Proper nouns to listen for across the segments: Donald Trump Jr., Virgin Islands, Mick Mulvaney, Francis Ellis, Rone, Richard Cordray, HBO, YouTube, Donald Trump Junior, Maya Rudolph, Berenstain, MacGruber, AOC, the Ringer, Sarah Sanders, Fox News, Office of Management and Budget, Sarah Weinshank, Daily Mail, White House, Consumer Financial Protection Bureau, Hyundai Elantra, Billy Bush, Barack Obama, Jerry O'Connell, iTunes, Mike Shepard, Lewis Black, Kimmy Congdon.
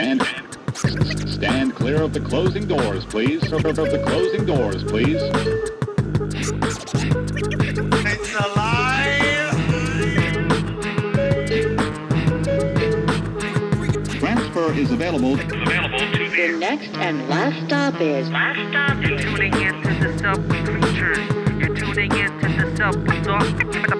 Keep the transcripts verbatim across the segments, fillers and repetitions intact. Stand, stand clear of the closing doors, please. Of the closing doors, please. It's alive. Transfer is available. Available to the. Your next and last stop is. Last stop is tuning in to the Subway Creatures. You're tuning in to the Subway. Subway Creatures.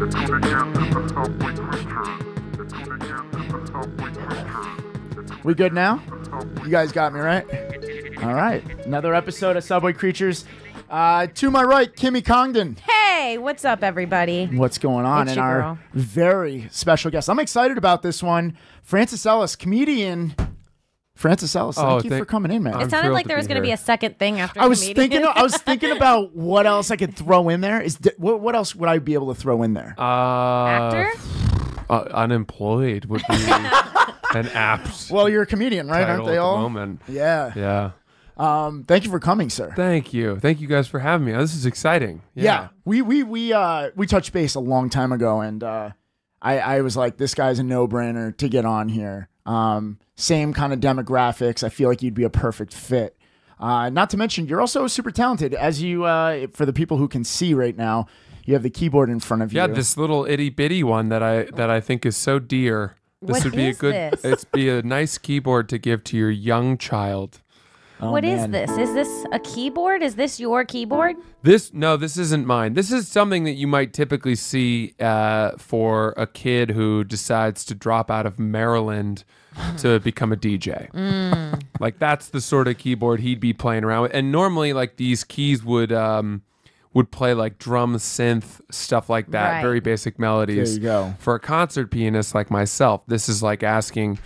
The the we good now? You guys got me, right? All right. Another episode of Subway Creatures. Uh, to my right, Kimmy Congdon. Hey, what's up, everybody? What's going on? It's and our girl. Very special guest. I'm excited about this one. Francis Ellis, comedian... Francis Ellis, oh, thank you thank, for coming in, man. I'm it sounded like there was going to be a second thing after. I was comedian. thinking, I was thinking about what else I could throw in there. Is th what, what else would I be able to throw in there? Uh, Actor, uh, unemployed would be an apt. Well, you're a comedian, right? Aren't they at all? The moment. Yeah, yeah. Um, thank you for coming, sir. Thank you, thank you guys for having me. Oh, this is exciting. Yeah. yeah, we we we uh we touched base a long time ago, and uh, I I was like, this guy's a no brainer to get on here. Um, same kind of demographics. I feel like you'd be a perfect fit. Uh, not to mention, you're also super talented. As you, uh, for the people who can see right now, you have the keyboard in front of you. Yeah, this little itty bitty one that I that I think is so dear. This what would be is a good. This? It's be a nice keyboard to give to your young child. Oh, what man. is this? Is this a keyboard? Is this your keyboard? This no, this isn't mine. This is something that you might typically see uh, for a kid who decides to drop out of Maryland to become a D J. Mm. Like that's the sort of keyboard he'd be playing around with. And normally, like these keys would um, would play like drum, synth, stuff like that. Right. Very basic melodies. There you go. For a concert pianist like myself, this is like asking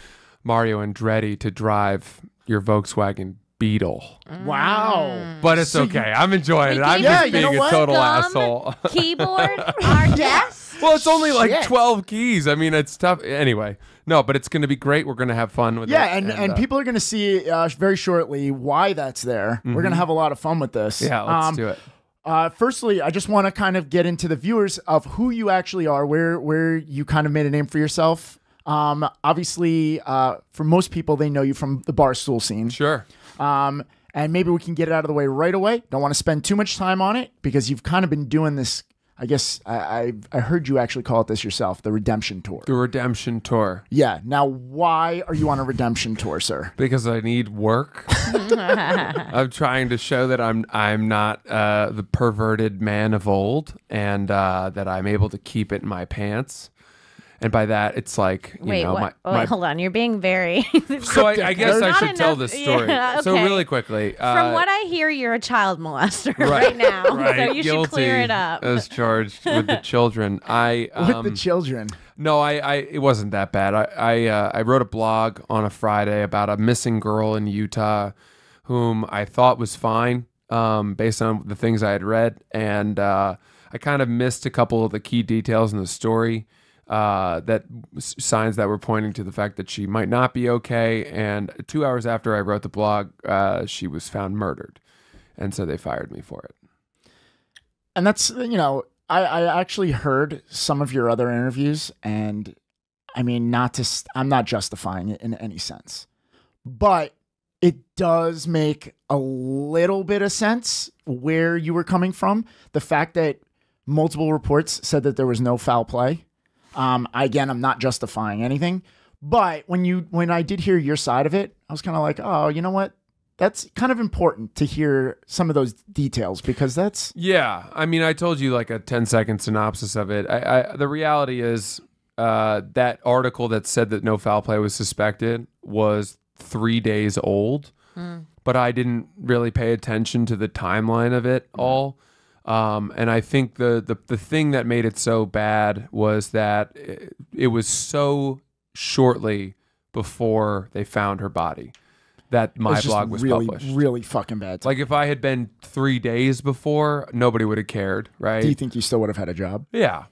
Mario Andretti to drive your Volkswagen Beetle. Wow. But it's so okay. You, I'm enjoying it. I'm yeah, just being you know a total Gum, asshole. Keyboard, our desk. Well, it's only like Shit. twelve keys. I mean, it's tough. Anyway, no, but it's going to be great. We're going to have fun with yeah, it. Yeah, and, and, and uh, people are going to see uh, very shortly why that's there. Mm-hmm. We're going to have a lot of fun with this. Yeah, let's um, do it. Uh, firstly, I just want to kind of get into the viewers of who you actually are, where, where you kind of made a name for yourself. Um, obviously, uh, for most people, they know you from the Barstool scene. Sure. Um, and maybe we can get it out of the way right away. Don't want to spend too much time on it because you've kind of been doing this. I guess I, I, I heard you actually call it this yourself, the Redemption Tour. The Redemption Tour. Yeah. Now, why are you on a Redemption Tour, sir? Because I need work. I'm trying to show that I'm I'm not uh, the perverted man of old, and uh, that I'm able to keep it in my pants. And by that, it's like, you Wait, know, my, oh, my... hold on. You're being very... so I, I guess There's I should enough... tell this story. Yeah, okay. So really quickly. Uh, From what I hear, you're a child molester right, right now. Right. So you Guilty should clear it up. As charged with the children. I, um, with the children. No, I, I. It wasn't that bad. I, I, uh, I wrote a blog on a Friday about a missing girl in Utah whom I thought was fine um, based on the things I had read. And uh, I kind of missed a couple of the key details in the story. Uh, that signs that were pointing to the fact that she might not be okay. And two hours after I wrote the blog, uh, she was found murdered. And so they fired me for it. And that's, you know, I, I actually heard some of your other interviews, and I mean, not to, st I'm not justifying it in any sense, but it does make a little bit of sense where you were coming from. The fact that multiple reports said that there was no foul play. Um, again, I'm not justifying anything, but when you, when I did hear your side of it, I was kind of like, oh, you know what? That's kind of important to hear some of those details because that's, yeah. I mean, I told you like a ten second synopsis of it. I, I the reality is, uh, that article that said that no foul play was suspected was three days old, mm. but I didn't really pay attention to the timeline of it all. Um, and I think the, the the thing that made it so bad was that it, it was so shortly before they found her body that my blog was really, published. Really fucking bad. Like if I had been three days before, nobody would have cared, right? Do you think you still would have had a job? Yeah.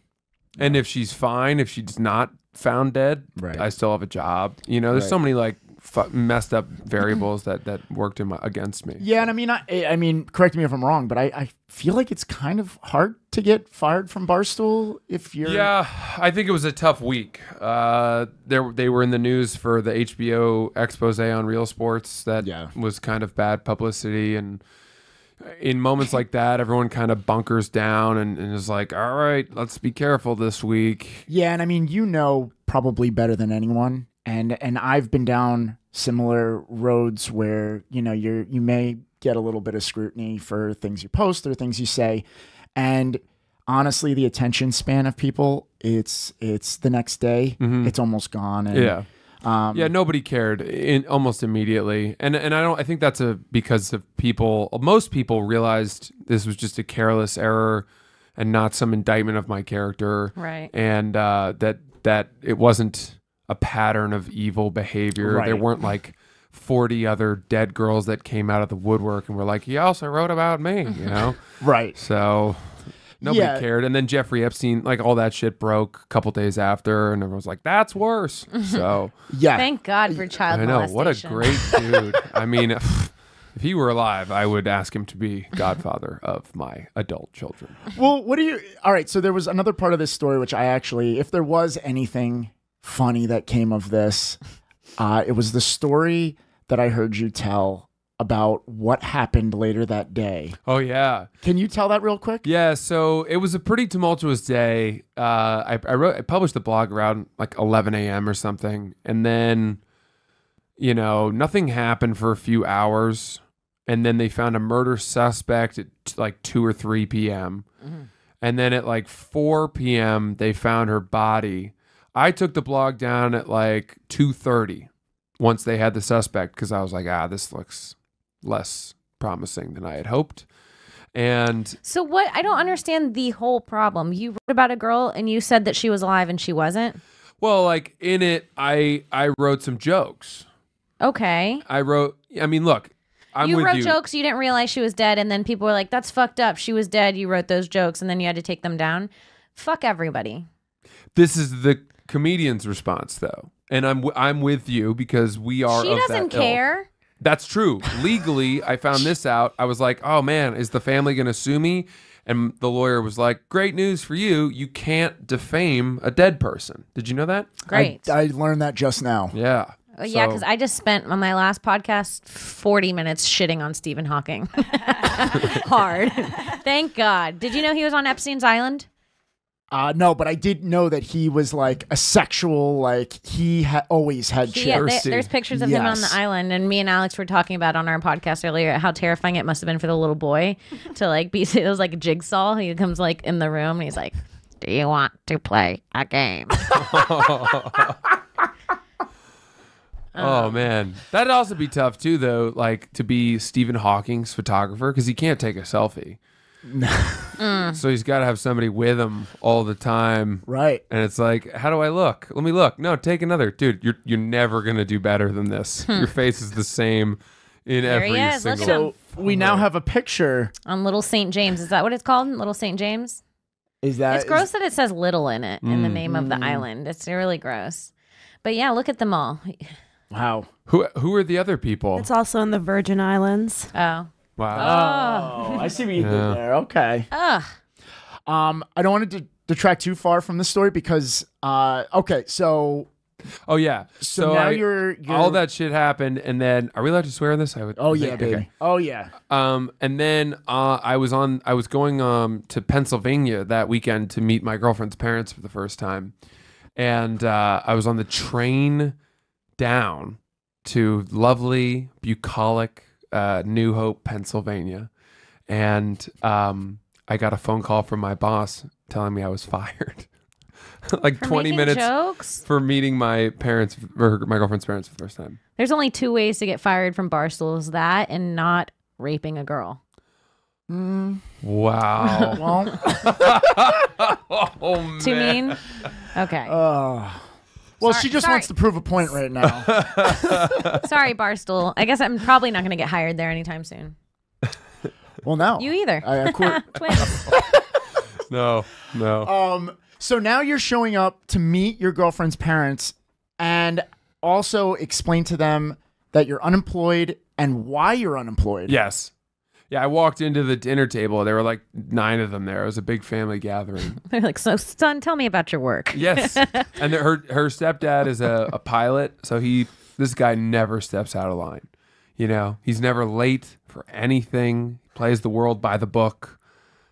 And if she's fine, if she's not found dead, right. I still have a job. You know, there's right. so many like f messed up variables that that worked in my, against me. Yeah, and I mean, I, I mean, correct me if I'm wrong, but I, I feel like it's kind of hard to get fired from Barstool if you're. Yeah, I think it was a tough week. Uh, there, they were in the news for the H B O expose on Real Sports that yeah. was kind of bad publicity, and in moments like that, everyone kind of bunkers down and, and is like, all right, let's be careful this week. Yeah, and I mean, you know, probably better than anyone. And and I've been down similar roads where, you know, you're you may get a little bit of scrutiny for things you post or things you say. And honestly, the attention span of people, it's it's the next day. Mm-hmm. It's almost gone. And, yeah. Um, yeah, nobody cared in, almost immediately, and and I don't. I think that's a because of people. Most people realized this was just a careless error, and not some indictment of my character, right? And uh, that that it wasn't a pattern of evil behavior. Right. There weren't like forty other dead girls that came out of the woodwork and were like, "He also wrote about me," you know? Right. So nobody yeah. cared, and then Jeffrey Epstein, like all that shit broke a couple days after, and everyone's like, "That's worse." So yeah, thank God for child molestation. I know, what a great dude. I mean, if, if he were alive, I would ask him to be godfather of my adult children. Well, what do you? All right, so there was another part of this story which I actually, if there was anything funny that came of this, uh, it was the story that I heard you tell about what happened later that day. Oh, yeah. Can you tell that real quick? Yeah, so it was a pretty tumultuous day. Uh, I, I, wrote, I published the blog around like eleven A M or something. And then, you know, nothing happened for a few hours. And then they found a murder suspect at like two or three P M Mm-hmm. And then at like four P M, they found her body. I took the blog down at like two thirty once they had the suspect because I was like, ah, this looks less promising than I had hoped. And so what, I don't understand the whole problem. You wrote about a girl and you said that she was alive and she wasn't. Well, like in it, I, I wrote some jokes. Okay. I wrote, I mean, look, I'm you with wrote you. jokes. You didn't realize she was dead. And then people were like, that's fucked up. She was dead. You wrote those jokes and then you had to take them down. Fuck everybody. This is the comedian's response though. And I'm, w I'm with you because we are. She of doesn't that care. Ilk. That's true. Legally, I found this out. I was like, oh, man, is the family going to sue me? And the lawyer was like, great news for you. You can't defame a dead person. Did you know that? Great. I, I learned that just now. Yeah. So, yeah, because I just spent on my last podcast forty minutes shitting on Stephen Hawking. Hard. Thank God. Did you know he was on Epstein's Island? Uh, no, but I did know that he was like a sexual, like he ha always had he, yeah, they, There's pictures of yes. him on the island, and me and Alex were talking about on our podcast earlier how terrifying it must have been for the little boy to like be, it was like a jigsaw. He comes like in the room and he's like, do you want to play a game? Oh, man. That'd also be tough too, though, like to be Stephen Hawking's photographer because he can't take a selfie. mm. So he's got to have somebody with him all the time, right? And it's like, how do I look? Let me look. No, take another, dude. You're you're never gonna do better than this. Your face is the same in there every he is. single. So we now have a picture on Little Saint James. Is that what it's called? Little Saint James. Is that? It's gross is... that it says "little" in it mm. in the name of the mm. island. It's really gross. But yeah, look at them all. Wow. Who who are the other people? It's also in the Virgin Islands. Oh. Wow. Oh, I see what you did yeah. there. Okay. Ugh. Um, I don't want to detract too far from the story because, uh, okay, so. Oh, yeah. So, so now I, you're, you're. All that shit happened, and then. Are we allowed to swear on this? I would. Oh, yeah, baby. Okay. Oh, yeah. Um, and then uh, I was on. I was going um, to Pennsylvania that weekend to meet my girlfriend's parents for the first time. And uh, I was on the train down to lovely, bucolic. Uh, New Hope, Pennsylvania, and um, I got a phone call from my boss telling me I was fired. Like for twenty minutes jokes? for meeting my parents, or my girlfriend's parents for the first time. There's only two ways to get fired from Barstool: is that and not raping a girl. Mm. Wow. Oh, man. Too mean? Okay. Oh. Well, sorry, she just sorry. wants to prove a point right now. Sorry, Barstool. I guess I'm probably not going to get hired there anytime soon. Well, no. You either. I, I quit. No, no. Um. So now you're showing up to meet your girlfriend's parents, and also explain to them that you're unemployed and why you're unemployed. Yes. Yeah, I walked into the dinner table. There were like nine of them there. It was a big family gathering. They're like, so son, tell me about your work. Yes. And her her stepdad is a, a pilot, so he this guy never steps out of line. You know, he's never late for anything. He plays the world by the book.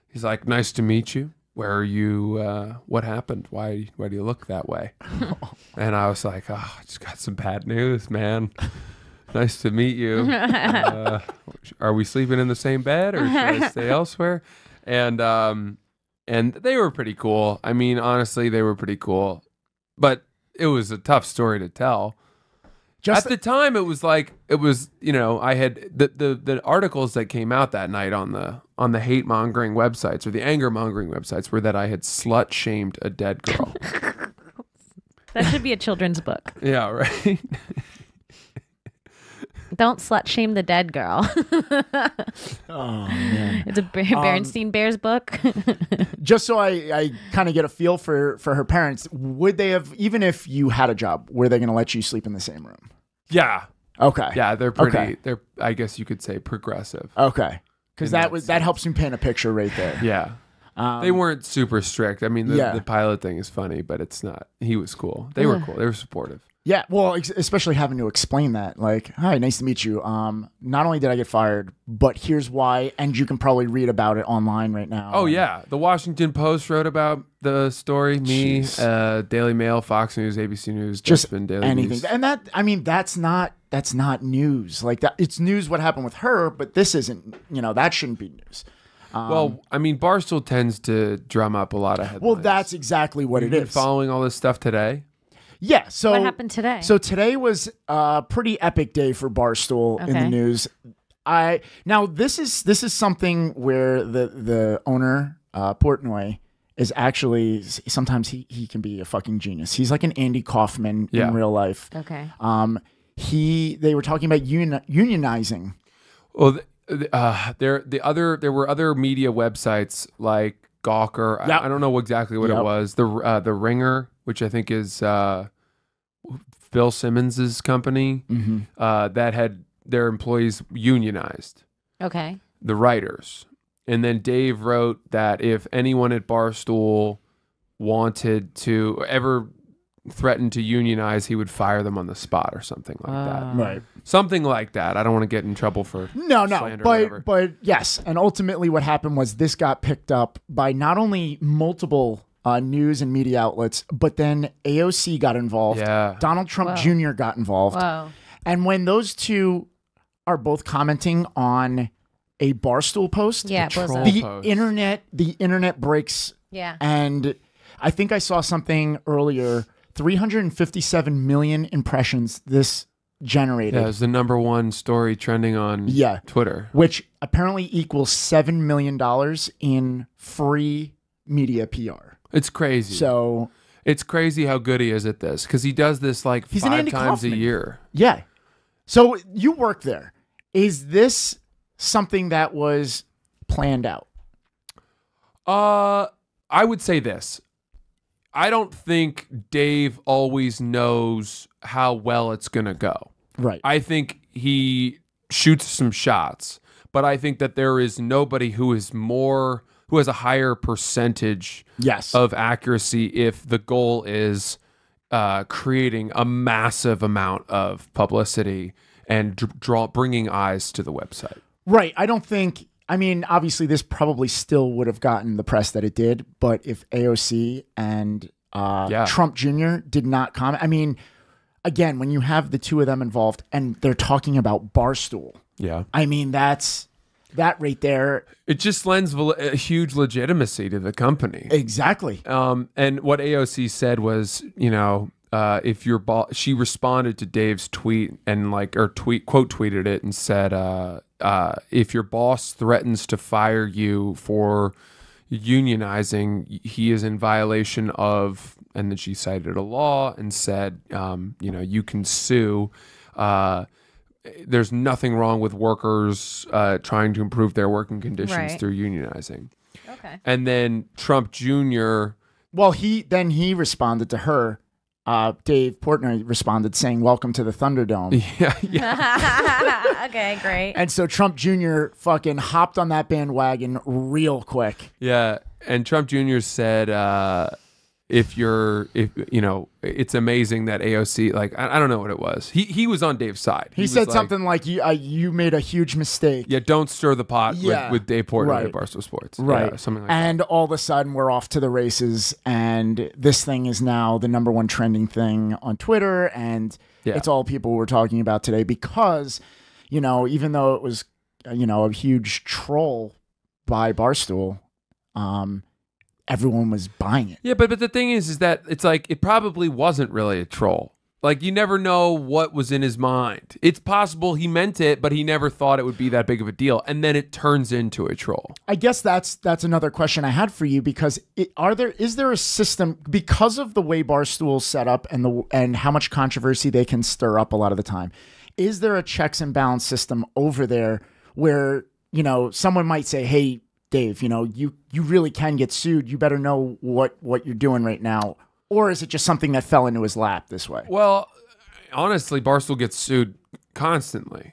He's like, nice to meet you. Where are you? Uh, what happened? Why, why do you look that way? And I was like, oh, I just got some bad news, man. Nice to meet you. Uh, are we sleeping in the same bed or should I stay elsewhere? And um, and they were pretty cool. I mean, honestly, they were pretty cool. But it was a tough story to tell. Just At the time, it was like, it was, you know, I had the, the, the articles that came out that night on the on the hate-mongering websites or the anger-mongering websites were that I had slut-shamed a dead girl. That should be a children's book. Yeah, right? Don't slut shame the dead girl. Oh, man. It's a Berenstain um, Bears book. Just so I, I kind of get a feel for, for her parents, would they have, even if you had a job, were they going to let you sleep in the same room? Yeah. Okay. Yeah, they're pretty, okay. they're, I guess you could say, progressive. Okay. Because that, that was sense. That helps me paint a picture right there. Yeah. Um, they weren't super strict. I mean, the, yeah. the pilot thing is funny, but it's not. He was cool. They yeah. were cool. They were supportive. Yeah, well, especially having to explain that, like, hi, nice to meet you. Um, not only did I get fired, but here's why, and you can probably read about it online right now. Oh, yeah. The Washington Post wrote about the story, me, uh, Daily Mail, Fox News, A B C News, just Daily anything. Beast. And that, I mean, that's not that's not news. Like, that, it's news what happened with her, but this isn't, you know, that shouldn't be news. Um, well, I mean, Barstool tends to drum up a lot of headlines. Well, that's exactly what You've it been is. Following all this stuff today? Yeah, so what happened today? So today was a pretty epic day for Barstool okay. in the news. I now this is this is something where the the owner uh, Portnoy is actually sometimes he he can be a fucking genius. He's like an Andy Kaufman yeah. in real life. Okay. Um, he they were talking about uni unionizing. Well, the, uh, there the other there were other media websites like Gawker. Yep. I, I don't know exactly what yep. it was. The uh, the Ringer. Which I think is uh, Bill Simmons's company, mm-hmm. uh, that had their employees unionized. Okay. The writers. And then Dave wrote that if anyone at Barstool wanted to ever threaten to unionize, he would fire them on the spot or something like uh, that. Right. Something like that. I don't want to get in trouble for no, no, but but yes. And ultimately, what happened was this got picked up by not only multiple. Uh, news and media outlets, but then A O C got involved. Yeah. Donald Trump Whoa. Junior got involved. Whoa. And when those two are both commenting on a Barstool post, yeah, the, the post. internet, the internet breaks. Yeah. And I think I saw something earlier: three hundred fifty-seven million impressions this generated. Yeah, it was the number one story trending on yeah. Twitter, which apparently equals seven million dollars in free media P R. It's crazy. So it's crazy how good he is at this because he does this like five times a year. Yeah. So you work there. Is this something that was planned out? Uh, I would say this. I don't think Dave always knows how well it's going to go. Right. I think he shoots some shots, but I think that there is nobody who is more... who has a higher percentage yes. of accuracy if the goal is uh, creating a massive amount of publicity and draw, bringing eyes to the website. Right. I don't think, I mean, obviously this probably still would have gotten the press that it did, but if A O C and uh, yeah. Trump Junior did not comment, I mean, again, when you have the two of them involved and they're talking about Barstool, yeah. I mean, that's... that right there, it just lends a huge legitimacy to the company. Exactly. Um, and what A O C said was, you know, uh, if your boss, she responded to Dave's tweet and like, or tweet quote tweeted it and said, uh, uh, if your boss threatens to fire you for unionizing, he is in violation of, and then she cited a law and said, um, you know, you can sue. Uh, There's nothing wrong with workers uh, trying to improve their working conditions right. through unionizing. Okay. And then Trump Junior Well, he then he responded to her Uh, Dave Portnoy responded saying, "Welcome to the Thunderdome." Yeah, yeah. Okay, great. And so Trump Junior fucking hopped on that bandwagon real quick. Yeah, and Trump Junior said, uh, "If you're, if you know, it's amazing that A O C, like, I, I don't know what it was. He he was on Dave's side. He, he said like, something like, you, uh, you made a huge mistake. Yeah, don't stir the pot yeah. with, with Dave Portnoy right. at Barstool Sports, right? Yeah, something like and that. And all of a sudden, we're off to the races, and this thing is now the number one trending thing on Twitter, and yeah. it's all people were talking about today because, you know, even though it was, you know, a huge troll by Barstool, um. everyone was buying it. Yeah, but but the thing is, is that it's like it probably wasn't really a troll. Like you never know what was in his mind. It's possible he meant it, but he never thought it would be that big of a deal, and then it turns into a troll. I guess that's that's another question I had for you because it, are there is there a system because of the way Barstool's set up and the and how much controversy they can stir up a lot of the time? Is there a checks and balance system over there where you know someone might say, hey, Dave, you know, you, you really can get sued. You better know what, what you're doing right now. Or is it just something that fell into his lap this way? Well, honestly, Barstool gets sued constantly,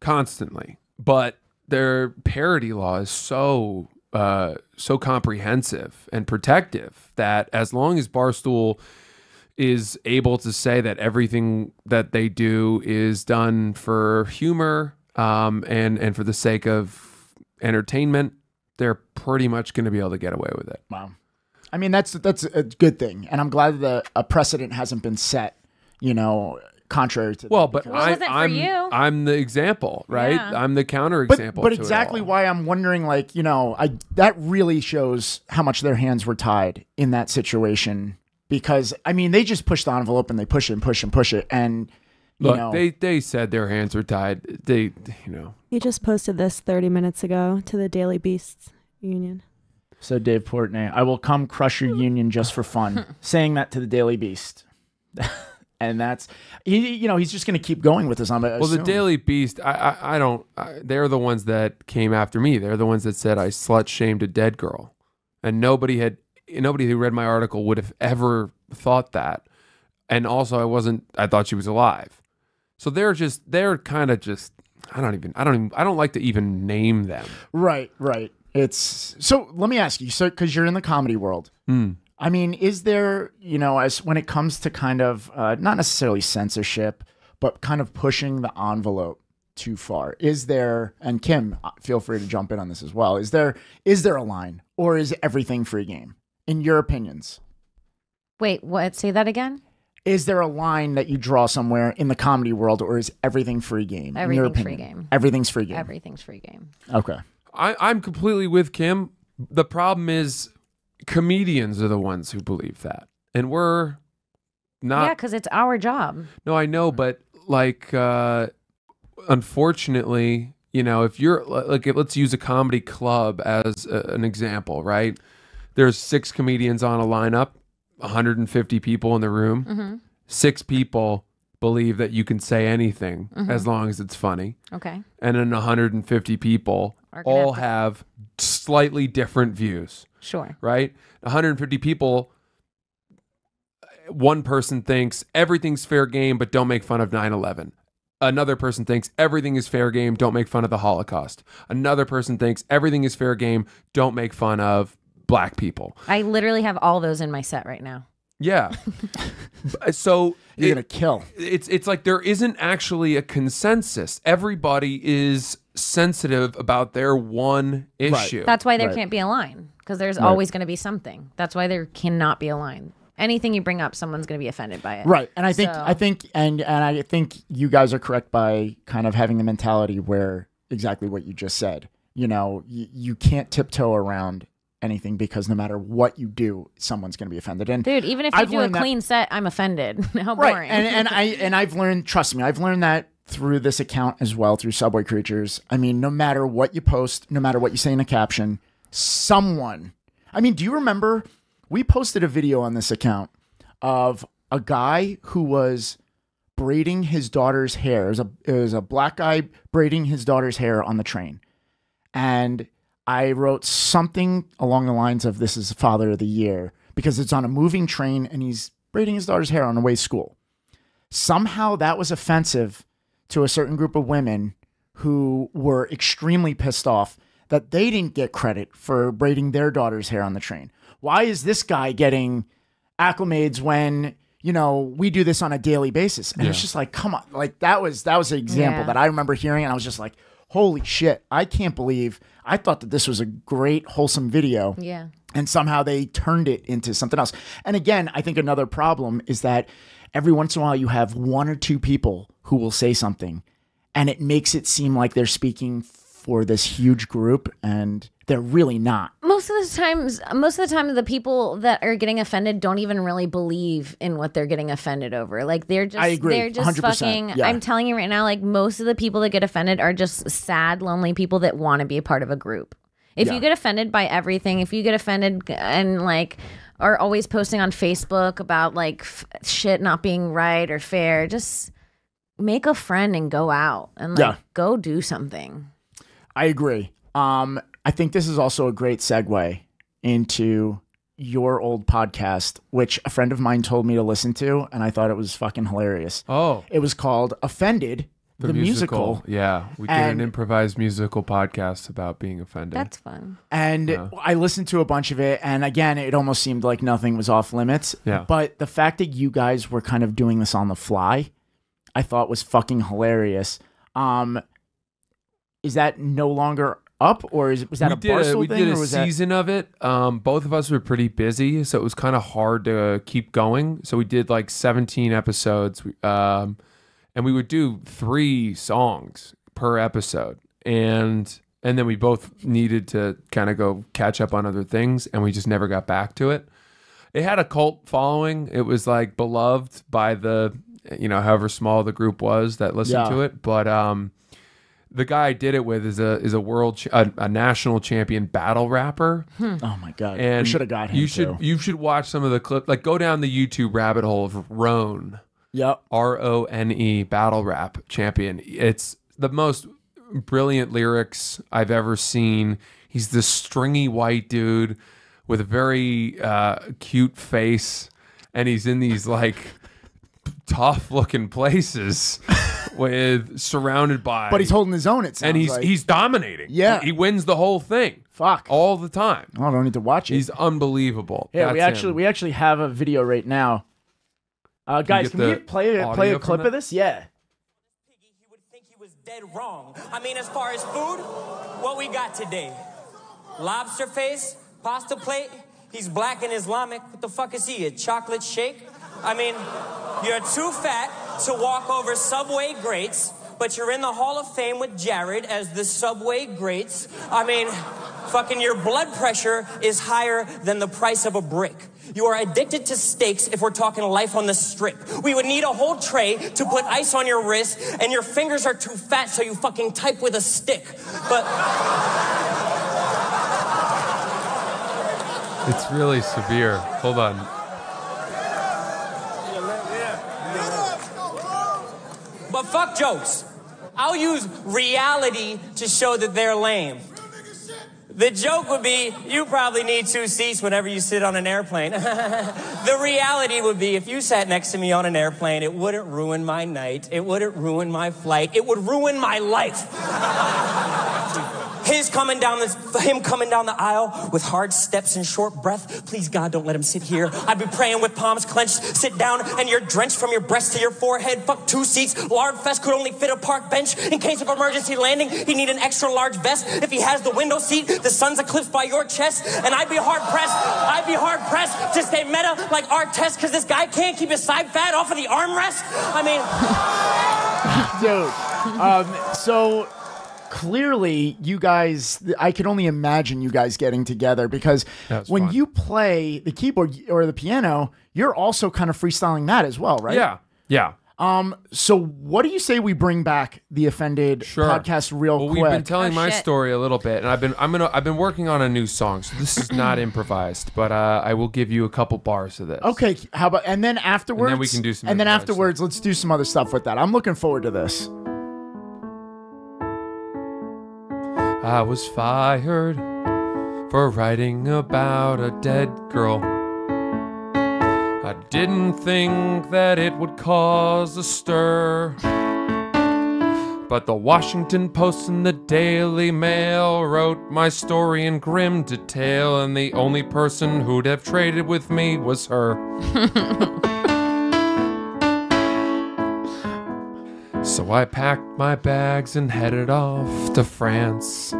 constantly. But their parody law is so, uh, so comprehensive and protective that as long as Barstool is able to say that everything that they do is done for humor um, and, and for the sake of entertainment, they're pretty much going to be able to get away with it. Wow. I mean, that's that's a good thing. And I'm glad that a precedent hasn't been set, you know, contrary to well, that. Well, but I, I'm, you. I'm the example, right? Yeah. I'm the counterexample. But, but to exactly why I'm wondering, like, you know, I that really shows how much their hands were tied in that situation. Because, I mean, they just push the envelope and they push it and push and push it. And, you Look, know. They, they said their hands were tied. They, you know. You just posted this thirty minutes ago to the Daily Beast's union. So Dave Portnoy, I will come crush your union just for fun. Saying that to the Daily Beast. And that's, he, you know, he's just going to keep going with this. I well, assume. The Daily Beast, I, I, I don't, I, they're the ones that came after me. They're the ones that said I slut shamed a dead girl. And nobody had, nobody who read my article would have ever thought that. And also I wasn't, I thought she was alive. So they're just, they're kind of just, I don't even, I don't even, I don't like to even name them. Right, right. It's, so let me ask you, so, because you're in the comedy world. Mm. I mean, is there, you know, as when it comes to kind of, uh, not necessarily censorship, but kind of pushing the envelope too far, is there, and Kim, feel free to jump in on this as well, is there, is there a line or is everything free game in your opinions? Wait, what? Say that again? Is there a line that you draw somewhere in the comedy world, or is everything free game? Everything's free game. Everything's free game. Everything's free game. Okay. I, I'm completely with Kim. The problem is comedians are the ones who believe that. And we're not... Yeah, because it's our job. No, I know, but like, uh, unfortunately, you know, if you're... like, let's use a comedy club as a, an example, right? There's six comedians on a lineup. one hundred fifty people in the room, mm-hmm. six people believe that you can say anything mm-hmm. as long as it's funny. Okay. And then one hundred fifty people all have, have slightly different views. Sure. Right? one hundred fifty people, one person thinks everything's fair game, but don't make fun of nine eleven. Another person thinks everything is fair game, don't make fun of the Holocaust. Another person thinks everything is fair game, don't make fun of Black people. I literally have all those in my set right now. Yeah. So you're it, gonna kill. It's it's like there isn't actually a consensus. Everybody is sensitive about their one issue. Right. That's why there right. can't be a line because there's right. always going to be something. That's why there cannot be a line. Anything you bring up, someone's going to be offended by it. Right. And I think so. I think and and I think you guys are correct by kind of having the mentality where exactly what you just said. You know, y you can't tiptoe around anything because no matter what you do, someone's going to be offended. And dude, even if you I've do a clean that, set, I'm offended. How boring! Right. And, and I and I've learned. Trust me, I've learned that through this account as well, through Subway Creatures. I mean, no matter what you post, no matter what you say in a caption, someone. I mean, do you remember we posted a video on this account of a guy who was braiding his daughter's hair? It was a, it was a black guy braiding his daughter's hair on the train, and I wrote something along the lines of this is Father of the Year because it's on a moving train and he's braiding his daughter's hair on the way to school. Somehow that was offensive to a certain group of women who were extremely pissed off that they didn't get credit for braiding their daughter's hair on the train. Why is this guy getting acclimates when, you know, we do this on a daily basis? And yeah. it's just like, come on. Like that was, that was an example yeah. that I remember hearing. And I was just like, holy shit, I can't believe I thought that this was a great wholesome video. Yeah. And somehow they turned it into something else. And again, I think another problem is that every once in a while you have one or two people who will say something and it makes it seem like they're speaking for this huge group and they're really not. Most of the times, most of the time the people that are getting offended don't even really believe in what they're getting offended over. Like they're just, I agree, they're just fucking, yeah. I'm telling you right now, like most of the people that get offended are just sad, lonely people that want to be a part of a group. If yeah. you get offended by everything, if you get offended and like are always posting on Facebook about like f shit not being right or fair, just make a friend and go out and like yeah. go do something. I agree. Um, I think this is also a great segue into your old podcast, which a friend of mine told me to listen to, and I thought it was fucking hilarious. Oh. It was called Offended, the, the musical. musical. Yeah. We did an improvised musical podcast about being offended. That's fun. And yeah. I listened to a bunch of it, and again, it almost seemed like nothing was off limits. Yeah. But the fact that you guys were kind of doing this on the fly, I thought was fucking hilarious. Um, is that no longer up, or is, was that we a Barstool thing? We did a season that... of it. Um, both of us were pretty busy, so it was kind of hard to keep going. So we did like seventeen episodes, um, and we would do three songs per episode. And and then we both needed to kind of go catch up on other things, and we just never got back to it. It had a cult following. It was like beloved by the, you know, however small the group was that listened yeah. to it. But... Um, the guy I did it with is a is a world ch a, a national champion battle rapper. Hmm. Oh my god! And you should have got him. You should too. You should watch some of the clips. Like go down the YouTube rabbit hole of Rone. Yep. R O N E battle rap champion. It's the most brilliant lyrics I've ever seen. He's this stringy white dude with a very uh, cute face, and he's in these like tough looking places. With surrounded by, but he's holding his own. It sounds and he's like. he's dominating. Yeah, he, he wins the whole thing. Fuck, all the time. I don't need to watch it. He's unbelievable. Yeah, That's we actually him. we actually have a video right now. Uh, can guys, can we play play a clip of this? Yeah. Piggy, you would think he was dead wrong. I mean, as far as food, what we got today: lobster face, pasta plate. He's black and Islamic. What the fuck is he? A chocolate shake? I mean, you're too fat to walk over Subway greats, but you're in the Hall of Fame with Jared as the Subway greats. I mean, fucking your blood pressure is higher than the price of a brick. You are addicted to steaks if we're talking life on the strip. We would need a whole tray to put ice on your wrist, and your fingers are too fat, so you fucking type with a stick. But... it's really severe. Hold on. But fuck jokes. I'll use reality to show that they're lame. The joke would be, you probably need two seats whenever you sit on an airplane. The reality would be, if you sat next to me on an airplane, it wouldn't ruin my night. It wouldn't ruin my flight. It would ruin my life. His coming down the, him coming down the aisle with hard steps and short breath. Please, God, don't let him sit here. I'd be praying with palms clenched. Sit down and you're drenched from your breast to your forehead. Fuck two seats. Lard Fest could only fit a park bench. In case of emergency landing, he'd need an extra large vest. If he has the window seat, the sun's eclipsed by your chest. And I'd be hard-pressed. I'd be hard-pressed to stay meta like Artest because this guy can't keep his side fat off of the armrest. I mean... Dude, um, so... clearly, you guys, I can only imagine you guys getting together because when fun. you play the keyboard or the piano, you're also kind of freestyling that as well, right? Yeah. Yeah. Um. So what do you say we bring back the Offended sure. podcast real well, quick? We've been telling oh, my shit. story a little bit, and I've been I'm gonna I've been working on a new song, so this is not improvised, but uh, I will give you a couple bars of this. Okay. How about and then afterwards? And then we can do some. And then afterwards, stuff. let's do some other stuff with that. I'm looking forward to this. I was fired for writing about a dead girl. I'd didn't think that it would cause a stir. But the Washington Post and the Daily Mail wrote my story in grim detail, and the only person who'd have traded with me was her. So I packed my bags and headed off to France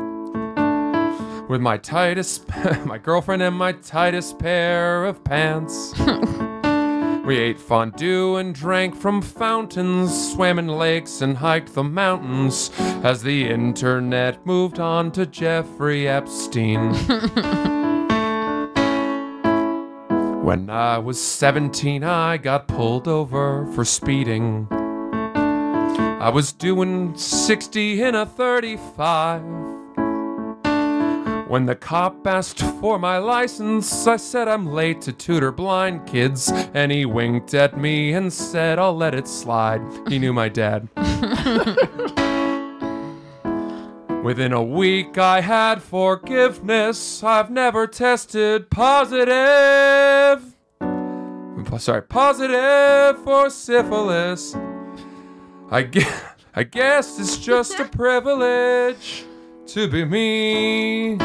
with my tightest, my girlfriend and my tightest pair of pants. We ate fondue and drank from fountains, swam in lakes and hiked the mountains as the internet moved on to Jeffrey Epstein. When I was seventeen, I got pulled over for speeding. I was doing sixty in a thirty-five. When the cop asked for my license, I said I'm late to tutor blind kids, and he winked at me and said I'll let it slide. He knew my dad. Within a week I had forgiveness. I've never tested positive. Sorry, positive for syphilis. I guess, I guess it's just a privilege to be me.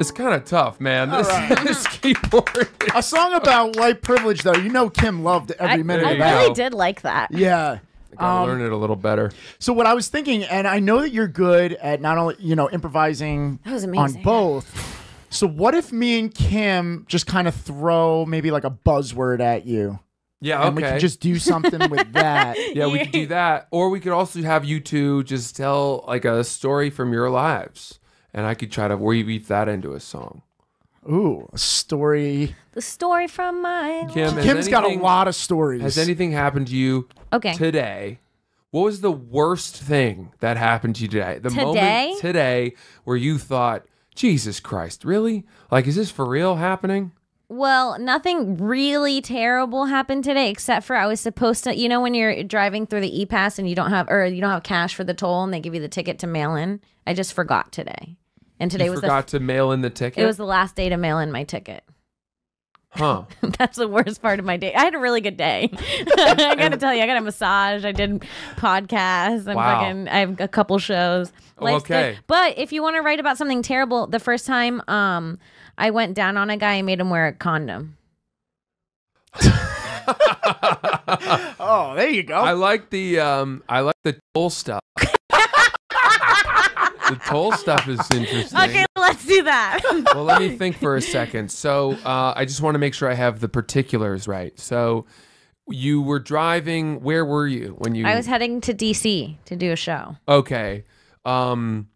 It's kind of tough, man. This, right. This keyboard. A song about white privilege, though. You know Kim loved every I, minute of that. I really did like that. Yeah. I gotta um, learn it a little better. So what I was thinking, and I know that you're good at not only, you know, improvising on both. So what if me and Kim just kind of throw maybe like a buzzword at you? Yeah, okay. And we could just do something with that. Yeah, we could do that. Or we could also have you two just tell like a story from your lives. And I could try to weave that into a song. Ooh, a story. The story from my life. Kim, Kim's anything, got a lot of stories. Has anything happened to you okay. today? What was the worst thing that happened to you today? The today? moment today where you thought, Jesus Christ, really? Like, is this for real happening? Well, nothing really terrible happened today, except for I was supposed to, you know, when you're driving through the E-Pass and you don't have, or you don't have cash for the toll and they give you the ticket to mail in. I just forgot today. And today you was forgot the, to mail in the ticket? It was the last day to mail in my ticket. Huh. That's the worst part of my day. I had a really good day. I gotta tell you, I got a massage. I did podcasts. I'm wow. fucking, I have a couple shows. Life's okay. Good. But if you want to write about something terrible, the first time um, I went down on a guy, I made him wear a condom. Oh, there you go. I like the um, I like the toll stuff. The toll stuff is interesting. Okay, let's do that. Well, let me think for a second. So uh, I just want to make sure I have the particulars right. So you were driving. Where were you when you? I was heading to D C to do a show. Okay, um,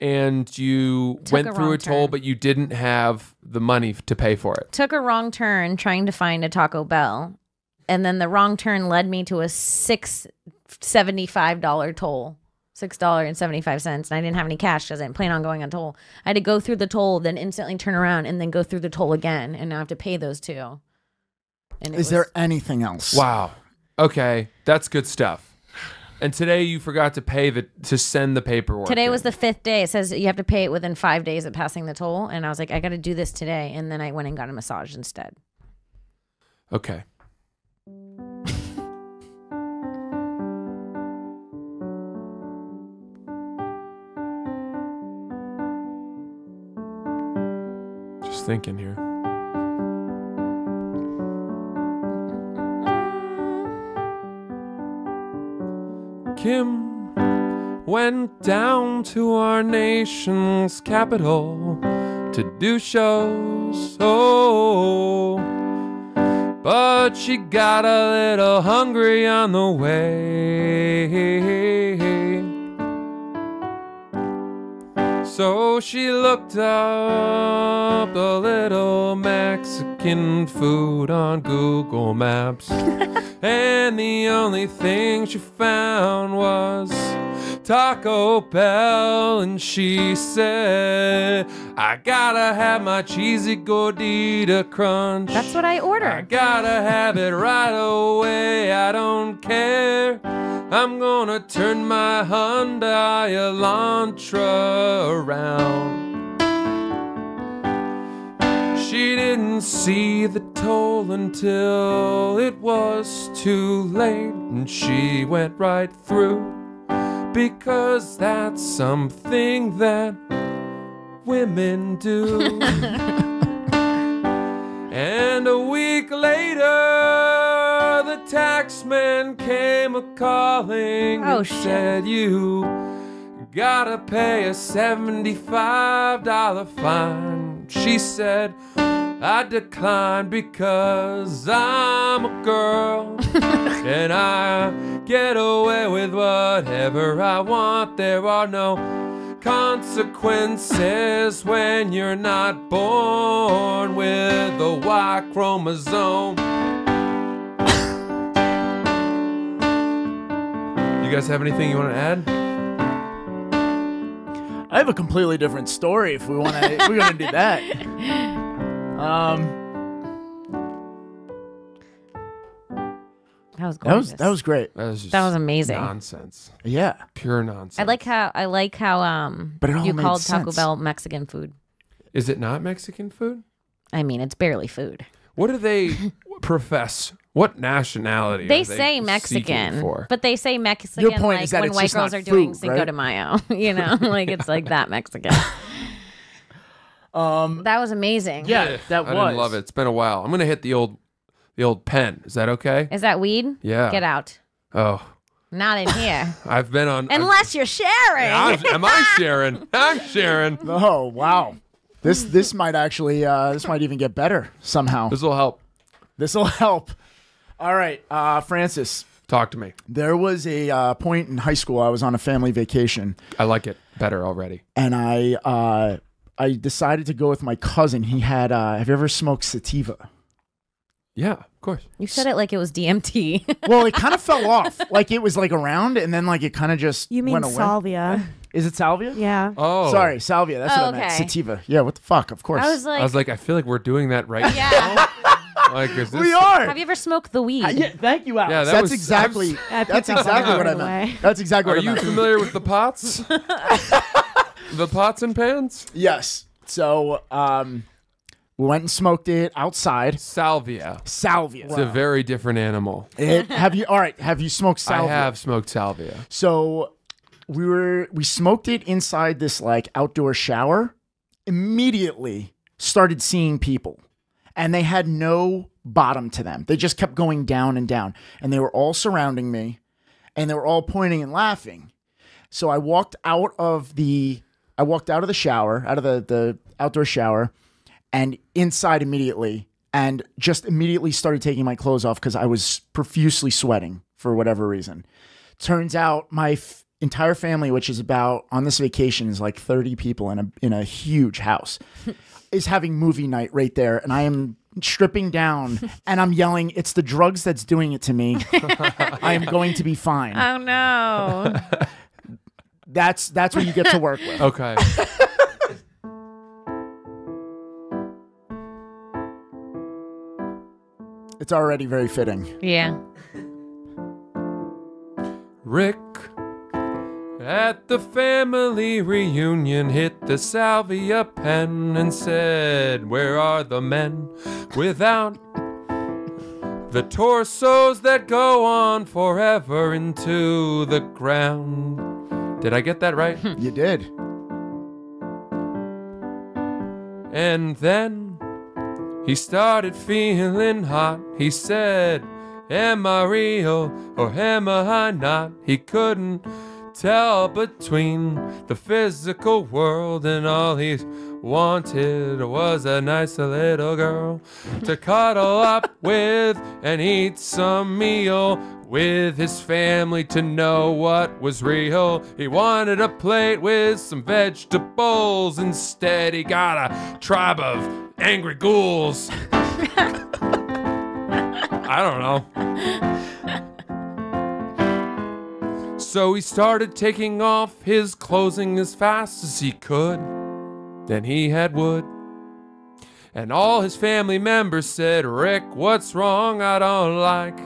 and you Took went a through a toll, turn. but you didn't have the money to pay for it. Took a wrong turn trying to find a Taco Bell, and then the wrong turn led me to a six seventy-five dollar toll. six dollars and seventy-five cents, and I didn't have any cash because I didn't plan on going on toll. I had to go through the toll, then instantly turn around, and then go through the toll again, and now I have to pay those two. And Is was... there anything else? Wow. Okay, that's good stuff. And today you forgot to pay the to send the paperwork. Today in. was the fifth day. It says you have to pay it within five days of passing the toll, and I was like, I got to do this today, and then I went and got a massage instead. Okay. Thinking here. Kim went down to our nation's capital to do shows, oh, but she got a little hungry on the way. So she looked up a little Mexican food on Google Maps. And the only thing she found was Taco Bell. And she said, I gotta have my cheesy gordita crunch. That's what I ordered. I gotta have it right away. I don't care. I'm gonna turn my Hyundai Elantra around. She didn't see the toll until it was too late, and she went right through, because that's something that women do. And a week later, the taxman came a-calling oh, and shit. said, you gotta pay a seventy-five dollar fine. She said, I decline because I'm a girl and I get away with whatever I want. There are no consequences when you're not born with a Y chromosome. You guys have anything you want to add? I have a completely different story if we want to. We're gonna do that. Um, that was that was, that was great. That was just that was amazing. Nonsense. Yeah, pure nonsense. I like how I like how um. But it all you called sense. Taco Bell Mexican food. Is it not Mexican food? I mean, it's barely food. What do they profess? What nationality? They, are they say Mexican, for? But they say Mexican Your point like is that when it's white just girls not are food, doing Cinco right? de Mayo. You know, like it's like that Mexican. Um, that was amazing. Yeah, yeah. that I was. I love it. It's been a while. I'm gonna hit the old, the old pen. Is that okay? Is that weed? Yeah. Get out. Oh. Not in here. I've been on. Unless I'm, you're sharing. Yeah, am I sharing? I'm sharing. Oh wow. This this might actually uh, this might even get better somehow. This will help. This will help. All right, uh, Francis. Talk to me. There was a uh, point in high school I was on a family vacation. I like it better already. And I. Uh, I decided to go with my cousin. He had, uh, have you ever smoked sativa? Yeah, of course. You said it like it was D M T. Well, it kind of fell off. Like it was like around and then like it kind of just you mean went away. Salvia. Is it salvia? Yeah. Oh. Sorry, salvia. That's oh, what I meant. Okay. Sativa. Yeah, what the fuck? Of course. I was like, I, was like, I feel like we're doing that right yeah. now. Like, is this we are. Have you ever smoked the weed? Uh, yeah, thank you, Alex. Yeah, that that's was, exactly, that's, that's exactly what I meant. That's exactly what I meant. Are you familiar with the pots? The pots and pans? Yes. So um, we went and smoked it outside. Salvia. Salvia. It's wow. a very different animal. It, have you? All right. Have you smoked salvia? I have smoked salvia. So we were we smoked it inside this like outdoor shower. Immediately started seeing people, and they had no bottom to them. They just kept going down and down, and they were all surrounding me, and they were all pointing and laughing. So I walked out of the. I walked out of the shower, out of the, the outdoor shower, and inside immediately, and just immediately started taking my clothes off because I was profusely sweating for whatever reason. Turns out my f entire family, which is about, on this vacation, is like thirty people in a, in a huge house, is having movie night right there, and I am stripping down, and I'm yelling, it's the drugs that's doing it to me. I am going to be fine. Oh, no. That's that's what you get to work with. Okay. It's already very fitting. Yeah. Rick at the family reunion hit the salvia pen and said, where are the men without the torsos that go on forever into the ground? Did I get that right? You did. And then he started feeling hot. He said, am I real or am I not? He couldn't tell between the physical world, and all he wanted was a nice little girl to cuddle up with and eat some meal with his family to know what was real. He wanted a plate with some vegetables. Instead, he got a tribe of angry ghouls. I don't know. So he started taking off his clothing as fast as he could. Then he had wood. And all his family members said, Rick, what's wrong? I don't like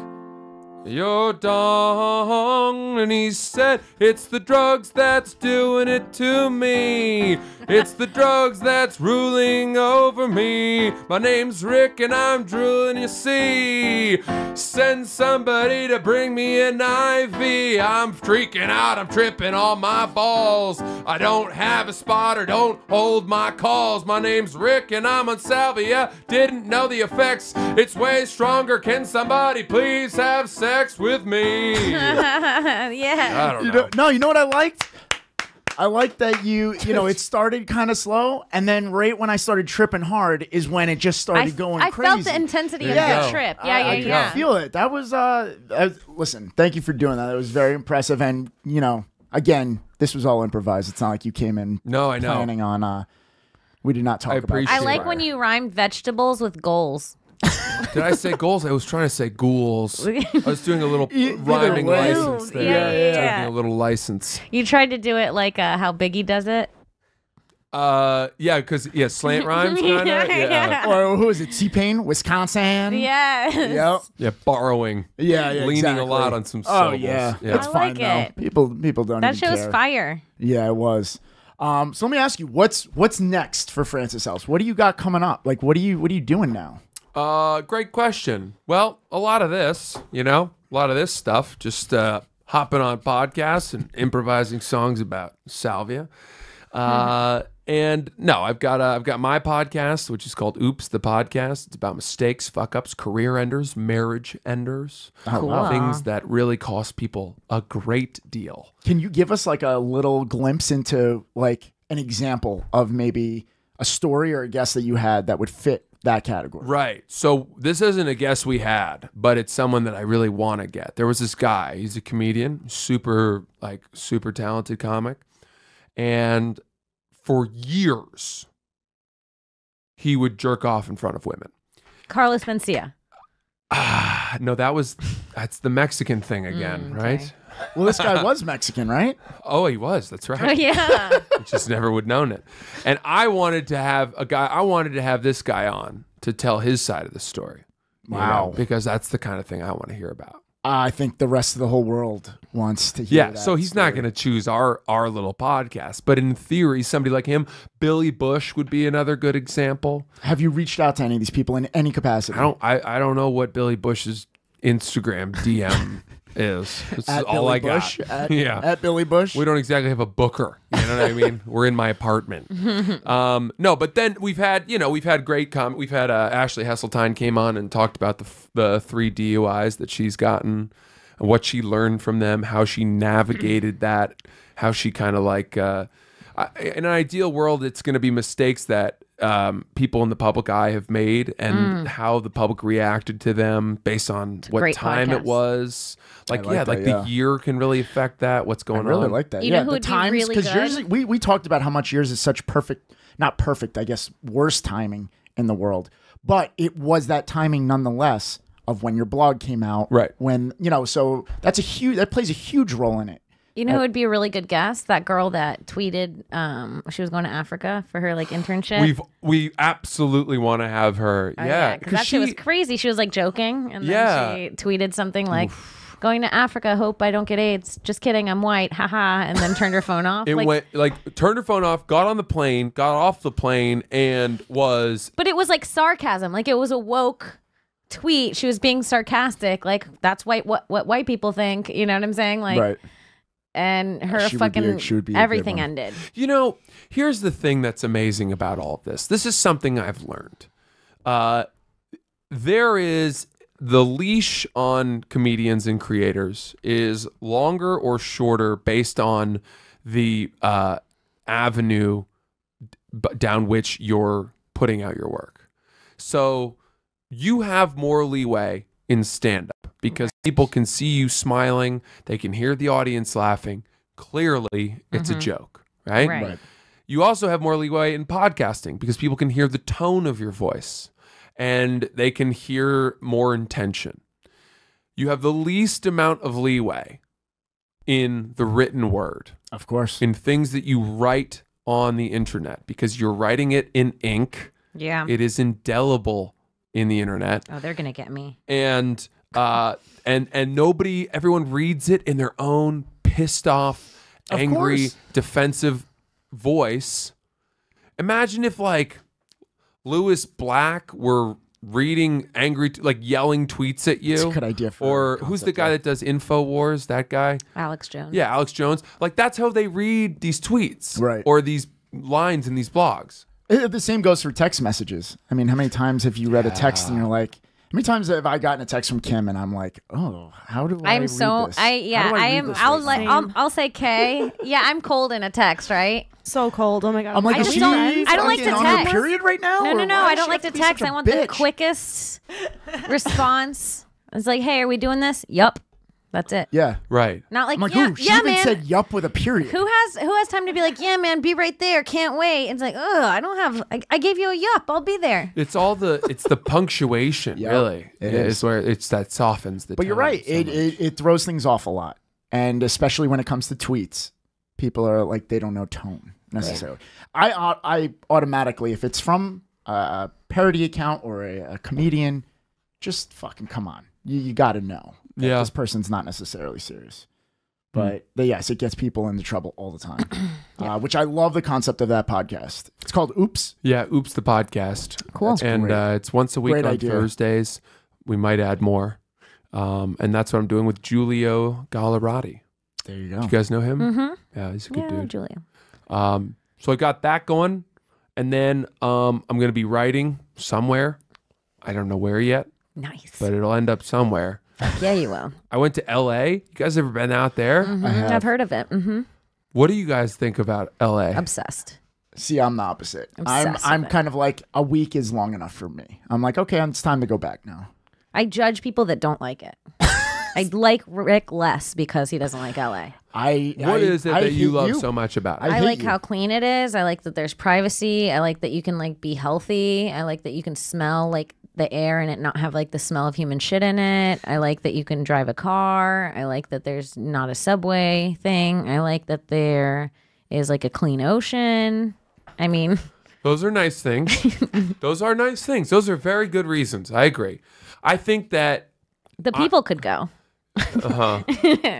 your dong. And he said, it's the drugs that's doing it to me. It's the drugs that's ruling over me. My name's Rick and I'm drooling, you see. Send somebody to bring me an I V. I'm freaking out, I'm tripping on my balls. I don't have a spotter, don't hold my calls. My name's Rick and I'm on salvia. Didn't know the effects, it's way stronger. Can somebody please have sex with me? Yeah. I don't know. You know. No, you know what I liked? I like that you, you know, it started kind of slow, and then right when I started tripping hard is when it just started I, going I crazy. I felt the intensity there of the go. trip. Yeah, I, yeah, I yeah. I feel it. That was, uh, I, listen, thank you for doing that. It was very impressive, and, you know, again, this was all improvised. It's not like you came in no, I know. planning on, uh, we did not talk I about it. I like when you rhymed vegetables with goals. Did I say goals? I was trying to say ghouls. I was doing a little you, rhyming license there. Yeah, yeah, yeah. Taking a little license. You tried to do it like uh, how Biggie does it. Uh, yeah, because yeah, slant rhymes kind of. Yeah. Yeah. Or who is it? T-Pain, Wisconsin. Yeah. Yep. Yeah, borrowing. Yeah, yeah, leaning exactly. a lot on some. Syllables. Oh yeah, yeah. It's I fine, like though. It. People, people don't. That even show care. was fire. Yeah, it was. Um, so let me ask you, what's what's next for Francis Ellis? What do you got coming up? Like, what do you what are you doing now? Uh, great question. Well, a lot of this, you know, a lot of this stuff, just uh, hopping on podcasts and improvising songs about salvia. Uh, mm-hmm. And no, I've got uh, I've got my podcast, which is called Oops, the Podcast. It's about mistakes, fuck ups, career enders, marriage enders, cool. things that really cost people a great deal. Can you give us like a little glimpse into like an example of maybe a story or a guest that you had that would fit that category? Right. So this isn't a guest we had, but it's someone that I really want to get. There was this guy. He's a comedian, super like super talented comic, and for years he would jerk off in front of women. Carlos Mencia. Ah, uh, no, that was that's the Mexican thing again, mm, okay. right? Well, this guy was Mexican, right? Oh, he was. That's right. Oh, yeah. Just never would have known it. And I wanted to have a guy. I wanted to have this guy on to tell his side of the story. Wow. You know, because that's the kind of thing I want to hear about. I think the rest of the whole world wants to hear. Yeah, that so he's story. not going to choose our our little podcast, but in theory, somebody like him, Billy Bush would be another good example. Have you reached out to any of these people in any capacity? I don't. I, I don't know what Billy Bush's Instagram D M. Is it's all Billy I Bush, got. At, yeah, at Billy Bush. We don't exactly have a booker. You know what I mean? We're in my apartment. Um, no, but then we've had, you know, we've had great com. We've had uh, Ashley Heseltine came on and talked about the f the three D U Is that she's gotten, and what she learned from them, how she navigated that, how she kind of like. Uh, I, in an ideal world, it's going to be mistakes that um, people in the public eye have made and mm. how the public reacted to them based on what time podcast. it was. Like, like yeah, that, like yeah. the year can really affect that. What's going on? I really on. like that. You yeah, know who the would times, be really good? Yours, we, we talked about how much yours is such perfect, not perfect, I guess, worst timing in the world. But it was that timing nonetheless of when your blog came out. Right. When, you know, so that's a huge, that plays a huge role in it. You know who would be a really good guest? That girl that tweeted um, she was going to Africa for her like internship. We've, we absolutely want to have her. Oh, yeah. Because yeah, that shit was crazy. She was like joking. And then yeah. she tweeted something like, oof. Going to Africa, hope I don't get AIDS. Just kidding, I'm white. Haha. And then turned her phone off. It like, went, like, turned her phone off, got on the plane, got off the plane, and was. But it was like sarcasm. Like it was a woke tweet. She was being sarcastic. Like that's white. what, what white people think. You know what I'm saying? Like. Right. And her she fucking a, everything ended. You know, here's the thing that's amazing about all of this. This is something I've learned. Uh, there is the leash on comedians and creators is longer or shorter based on the uh, avenue b down which you're putting out your work. So you have more leeway in stand-up because right. people can see you smiling, they can hear the audience laughing. Clearly, it's mm-hmm. a joke, right? Right? Right. You also have more leeway in podcasting because people can hear the tone of your voice and they can hear more intention. You have the least amount of leeway in the written word. Of course. In things that you write on the internet because you're writing it in ink. Yeah. It is indelible in the internet. Oh, they're gonna get me. And uh and and nobody everyone reads it in their own pissed off, angry, defensive voice. Imagine if like Lewis Black were reading angry, like yelling tweets at you. That's a good idea. For or who's the guy that does InfoWars? That guy, Alex Jones. Yeah, Alex Jones. Like that's how they read these tweets, right? Or these lines in these blogs. It, the same goes for text messages. I mean, how many times have you read yeah. a text and you're like, how many times have I gotten a text from Kim and I'm like, oh, how do I I'm read so, this? I, yeah, I, I am. I'll like, I'll, I'll say K. Yeah, I'm cold in a text, right? So cold. Oh my God. I'm like, I just don't, I don't like to text. On her period right now? No, no, no. I don't like to text. I want bitch. the quickest response. It's like, hey, are we doing this? Yup. That's it. Yeah. Right. Not like, I'm like yeah, ooh, she yeah, even man. said yup with a period. Who has who has time to be like, yeah, man, be right there. Can't wait. It's like, oh, I don't have I, I gave you a yup. I'll be there. It's all the it's the punctuation, yep, really. It yeah, is. It's where it's that softens the But you're right. So it, it it throws things off a lot. And especially when it comes to tweets, people are like they don't know tone necessarily. Right. I I automatically, if it's from a parody account or a, a comedian, just fucking come on. You you got to know. Yeah, this person's not necessarily serious, but, but yes, it gets people into trouble all the time. Yeah. uh, which I love the concept of that podcast. It's called Oops. Yeah, Oops the podcast. Cool, that's and uh, it's once a week great on idea. Thursdays. We might add more, um, and that's what I'm doing with Giulio Gallerati. There you go. Do you guys know him? Mm-hmm. Yeah, he's a good yeah, dude. Giulio. Um, so I got that going, and then um, I'm going to be writing somewhere. I don't know where yet. Nice, but it'll end up somewhere. Yeah, you will. I went to L A. You guys ever been out there? Mm-hmm. I have. I've heard of it. Mm-hmm. What do you guys think about L A? Obsessed. See, I'm the opposite. Obsessed I'm, I'm kind of like, a week is long enough for me. I'm like, okay, it's time to go back now. I judge people that don't like it. I like Rick less because he doesn't like L A. I What I, is it I that you love you. so much about it? I, I like you. how clean it is. I like that there's privacy. I like that you can like be healthy. I like that you can smell like the air and it not have like the smell of human shit in it. I like that you can drive a car. I like that there's not a subway thing. I like that there is like a clean ocean. I mean, those are nice things. Those are nice things. Those are very good reasons. I agree. I think that the people I, could go. Uh-huh.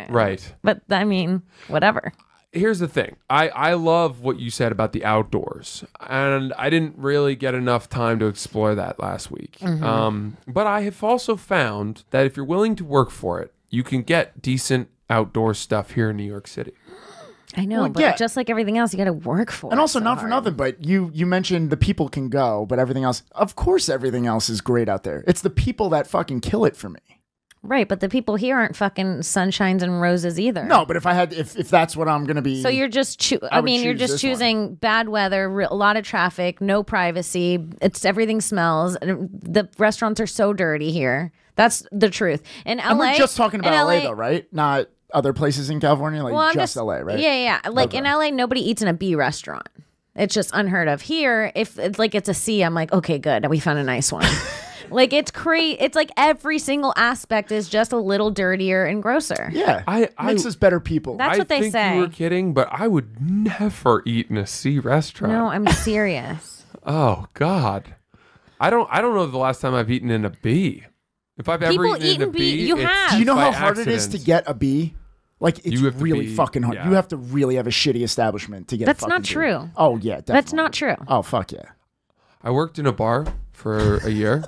Right. But I mean, whatever. Here's the thing. I, I love what you said about the outdoors, and I didn't really get enough time to explore that last week. Mm-hmm. Um, but I have also found that if you're willing to work for it, you can get decent outdoor stuff here in New York City. I know, well, but yeah. just like everything else, you got to work for and it. And also, so not hard. for nothing, but you you mentioned the people can go, but everything else, of course everything else is great out there. It's the people that fucking kill it for me. Right, but the people here aren't fucking sunshines and roses either. No, but if I had, if, if that's what I'm going to be. So you're just, choo I, I mean, you're just choosing one. bad weather, a lot of traffic, no privacy. It's everything smells. The restaurants are so dirty here. That's the truth. In L A, and we're just talking about L A, L A though, right? Not other places in California, like well, just, just L A, right? Yeah, yeah. Like okay. in L A, nobody eats in a B restaurant. It's just unheard of. Here, if it's like it's a C, I'm like, okay, good. We found a nice one. Like it's crazy. It's like every single aspect is just a little dirtier and grosser. Yeah, I, I makes us better people. That's I what they think say. You were kidding, but I would never eat in a C restaurant. No, I'm serious. Oh God, I don't. I don't know the last time I've eaten in a B. If I've people ever eaten, eaten in a B, B you have. Do you know how hard accident. it is to get a B? Like it's really be, fucking hard. Yeah. You have to really have a shitty establishment to get. That's a not true. B. Oh yeah, definitely. That's not true. Oh fuck yeah. I worked in a bar for a year.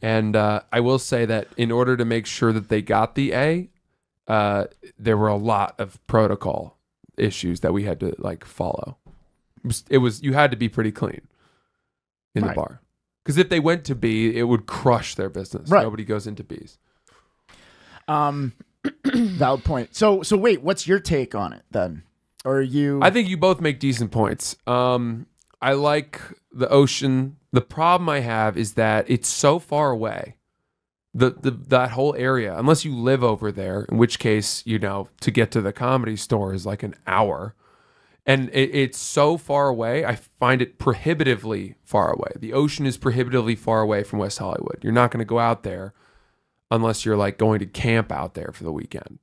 And uh, I will say that in order to make sure that they got the A, uh, there were a lot of protocol issues that we had to like follow. It was, it was you had to be pretty clean in right. the bar, because if they went to B, it would crush their business. Right. Nobody goes into B's. Um, valid point. So, so wait, what's your take on it then? Or are you? I think you both make decent points. Um, I like the ocean. The problem I have is that it's so far away, the, the that whole area, unless you live over there, in which case, you know, to get to the comedy store is like an hour. And it, it's so far away, I find it prohibitively far away. The ocean is prohibitively far away from West Hollywood. You're not going to go out there unless you're like going to camp out there for the weekend.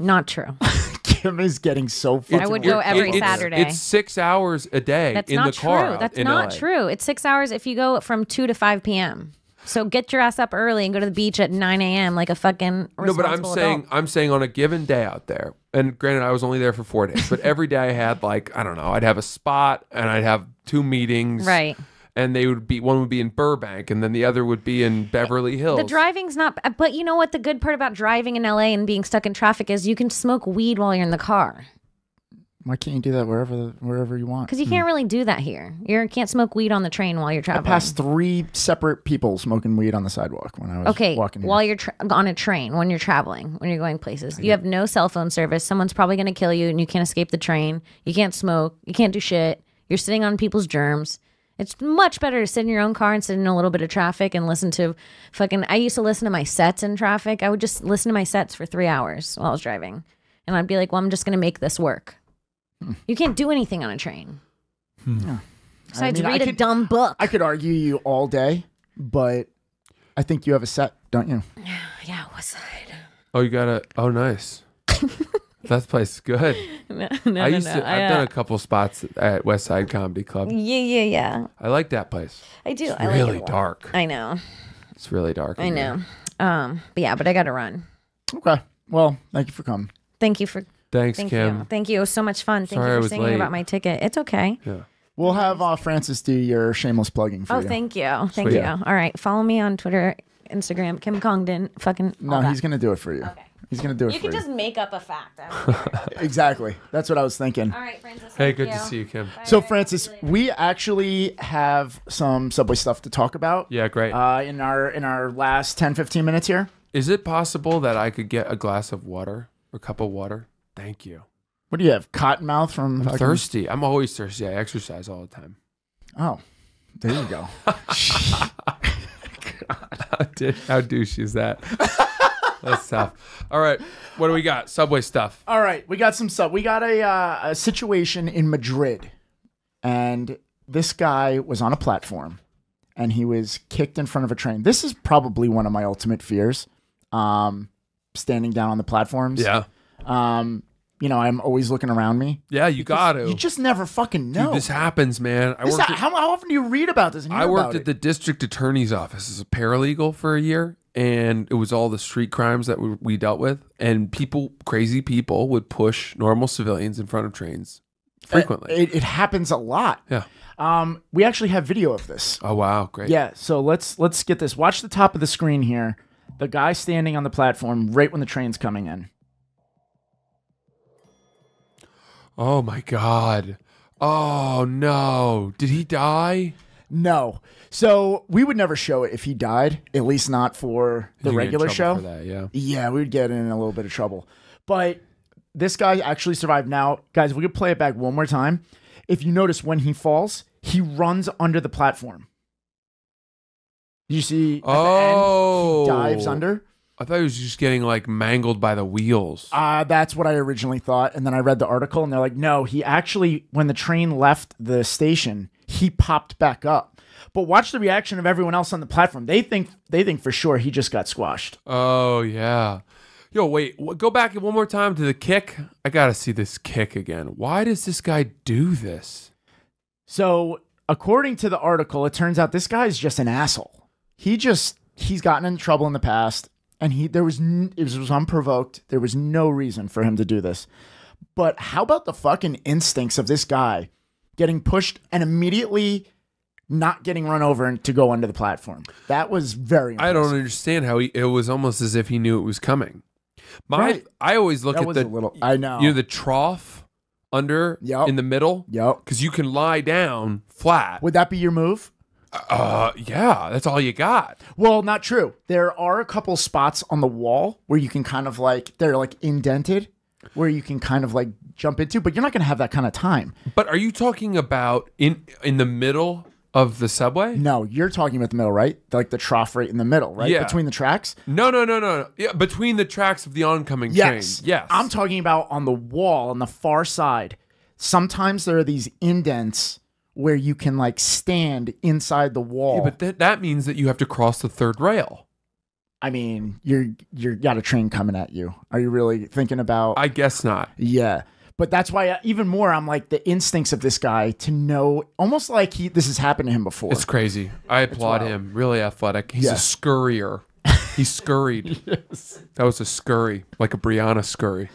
Not true. Kim is getting so fucking I would go every it's, Saturday. It's six hours a day That's in not the car. True. That's not L A. True. It's six hours if you go from two to five P M So get your ass up early and go to the beach at nine A M like a fucking responsible No, but I'm adult. saying I'm saying on a given day out there, And granted, I was only there for four days, but every day I had like, I don't know, I'd have a spot and I'd have two meetings. Right. And they would be, one would be in Burbank and then the other would be in Beverly Hills. The driving's not, but you know what? The good part about driving in L A and being stuck in traffic is you can smoke weed while you're in the car. Why can't you do that wherever the, wherever you want? Because you can't mm. really do that here. You can't smoke weed on the train while you're traveling. I passed three separate people smoking weed on the sidewalk when I was okay, walking. Okay, while you're tra on a train, when you're traveling, when you're going places. You have no cell phone service. Someone's probably going to kill you and you can't escape the train. You can't smoke. You can't do shit. You're sitting on people's germs. It's much better to sit in your own car and sit in a little bit of traffic and listen to fucking... I used to listen to my sets in traffic. I would just listen to my sets for three hours while I was driving. And I'd be like, well, I'm just going to make this work. You can't do anything on a train. No. Besides I mean, read I could, a dumb book. I could argue you all day, but I think you have a set, don't you? Yeah, what side? Oh, you got a... Oh, nice. That place is good. No, no, I used no, no. to, I've I, uh, done a couple spots at West Side Comedy Club. Yeah, yeah, yeah. I like that place. I do. It's I really like it dark. I know. It's really dark. I know. There. Um, but yeah, but I got to run. Okay. Well, thank you for coming. Thank you for... Thanks, Thank Kim. You. Thank you. It was so much fun. Thank Sorry you for singing late. about my ticket. It's okay. Yeah. We'll have uh, Francis do your shameless plugging for oh, you. Oh, thank you. Thank Sweet. you. All right. Follow me on Twitter, Instagram, Kim Congdon. Fucking. No, he's going to do it for you. Okay. He's going to do it you for you. You can just make up a fact. Exactly. That's what I was thinking. All right, Francis. Hey, good you. to see you, Kim. Bye. So, Francis, we actually have some Subway stuff to talk about. Yeah, great. Uh, in our in our last ten, fifteen minutes here. Is it possible that I could get a glass of water or a cup of water? Thank you. What do you have? Cottonmouth from... I'm thirsty. I'm always thirsty. I exercise all the time. Oh, there you go. God, how, did, how douchey is that? That's tough. All right. What do we got? Subway stuff. All right. We got some stuff. We got a, uh, a situation in Madrid. And this guy was on a platform. And he was kicked in front of a train. This is probably one of my ultimate fears. Um, standing down on the platforms. Yeah. Um, you know, I'm always looking around me. Yeah, you got to. You just never fucking know. Dude, this happens, man. I worked not, at, how, how often do you read about this? And I worked at it? the district attorney's office as a paralegal for a year, and it was all the street crimes that we, we dealt with. And people, crazy people, would push normal civilians in front of trains frequently. It, it, it happens a lot. Yeah. Um, we actually have video of this. Oh wow, great. Yeah. So let's let's get this. Watch the top of the screen here. The guy standing on the platform right when the train's coming in. Oh my God. Oh no. Did he die? No. So we would never show it if he died, at least not for the regular show. For that, yeah. Yeah, we would get in a little bit of trouble. But this guy actually survived. Now, guys, if we could play it back one more time. If you notice when he falls, he runs under the platform. You see at oh. the end, he dives under. I thought he was just getting like mangled by the wheels. Uh, that's what I originally thought. And then I read the article and they're like, no, he actually, when the train left the station, he popped back up. But watch the reaction of everyone else on the platform. They think they think for sure he just got squashed. Oh, yeah. Yo, wait, go back one more time to the kick. I got to see this kick again. Why does this guy do this? So according to the article, it turns out this guy is just an asshole. He just, he's gotten in trouble in the past. And he, there was, it was, it was unprovoked. There was no reason for him to do this. But how about the fucking instincts of this guy getting pushed and immediately not getting run over and to go under the platform? That was very impressive. I don't understand how he, it was almost as if he knew it was coming. My, right. I always look that at the little, I know, you know, the trough under yep. in the middle. Yep. Because you can lie down flat. Would that be your move? Uh, yeah, that's all you got. Well, not true. There are a couple spots on the wall where you can kind of like, they're like indented, where you can kind of like jump into, but you're not going to have that kind of time. But are you talking about in, in the middle of the subway? No, you're talking about the middle, right? Like the trough right in the middle, right? Yeah. Between the tracks? No, no, no, no. no. Yeah, between the tracks of the oncoming yes. train. Yes. I'm talking about on the wall on the far side. Sometimes there are these indents where you can like stand inside the wall. Yeah, but th that means that you have to cross the third rail. I mean, you're you're got a train coming at you. Are you really thinking about? I guess not. Yeah, but that's why I, even more I'm like the instincts of this guy to know, almost like he this has happened to him before. It's crazy. I applaud him. Really athletic. He's yeah. a scurrier. He scurried. Yes. That was a scurry, like a Brianna scurry.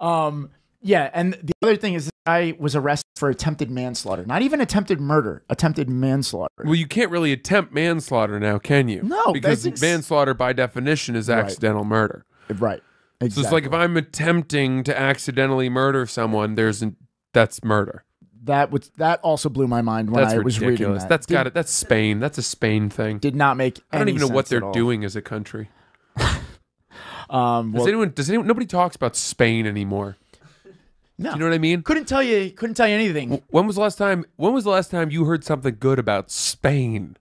Um, yeah, and the other thing is this guy was arrested for attempted manslaughter. Not even attempted murder, attempted manslaughter. Well, you can't really attempt manslaughter now, can you? No. Because manslaughter by definition is accidental right. murder. Right. Exactly. So it's like if I'm attempting to accidentally murder someone, there's an, that's murder. That was that also blew my mind when that's I ridiculous. was reading that. That's got it. That's Spain. That's a Spain thing. Did not make. Any I don't even know what they're doing as a country. um, well, does anyone? Does anyone? Nobody talks about Spain anymore. No, do you know what I mean. Couldn't tell you. Couldn't tell you anything. When was the last time? When was the last time you heard something good about Spain?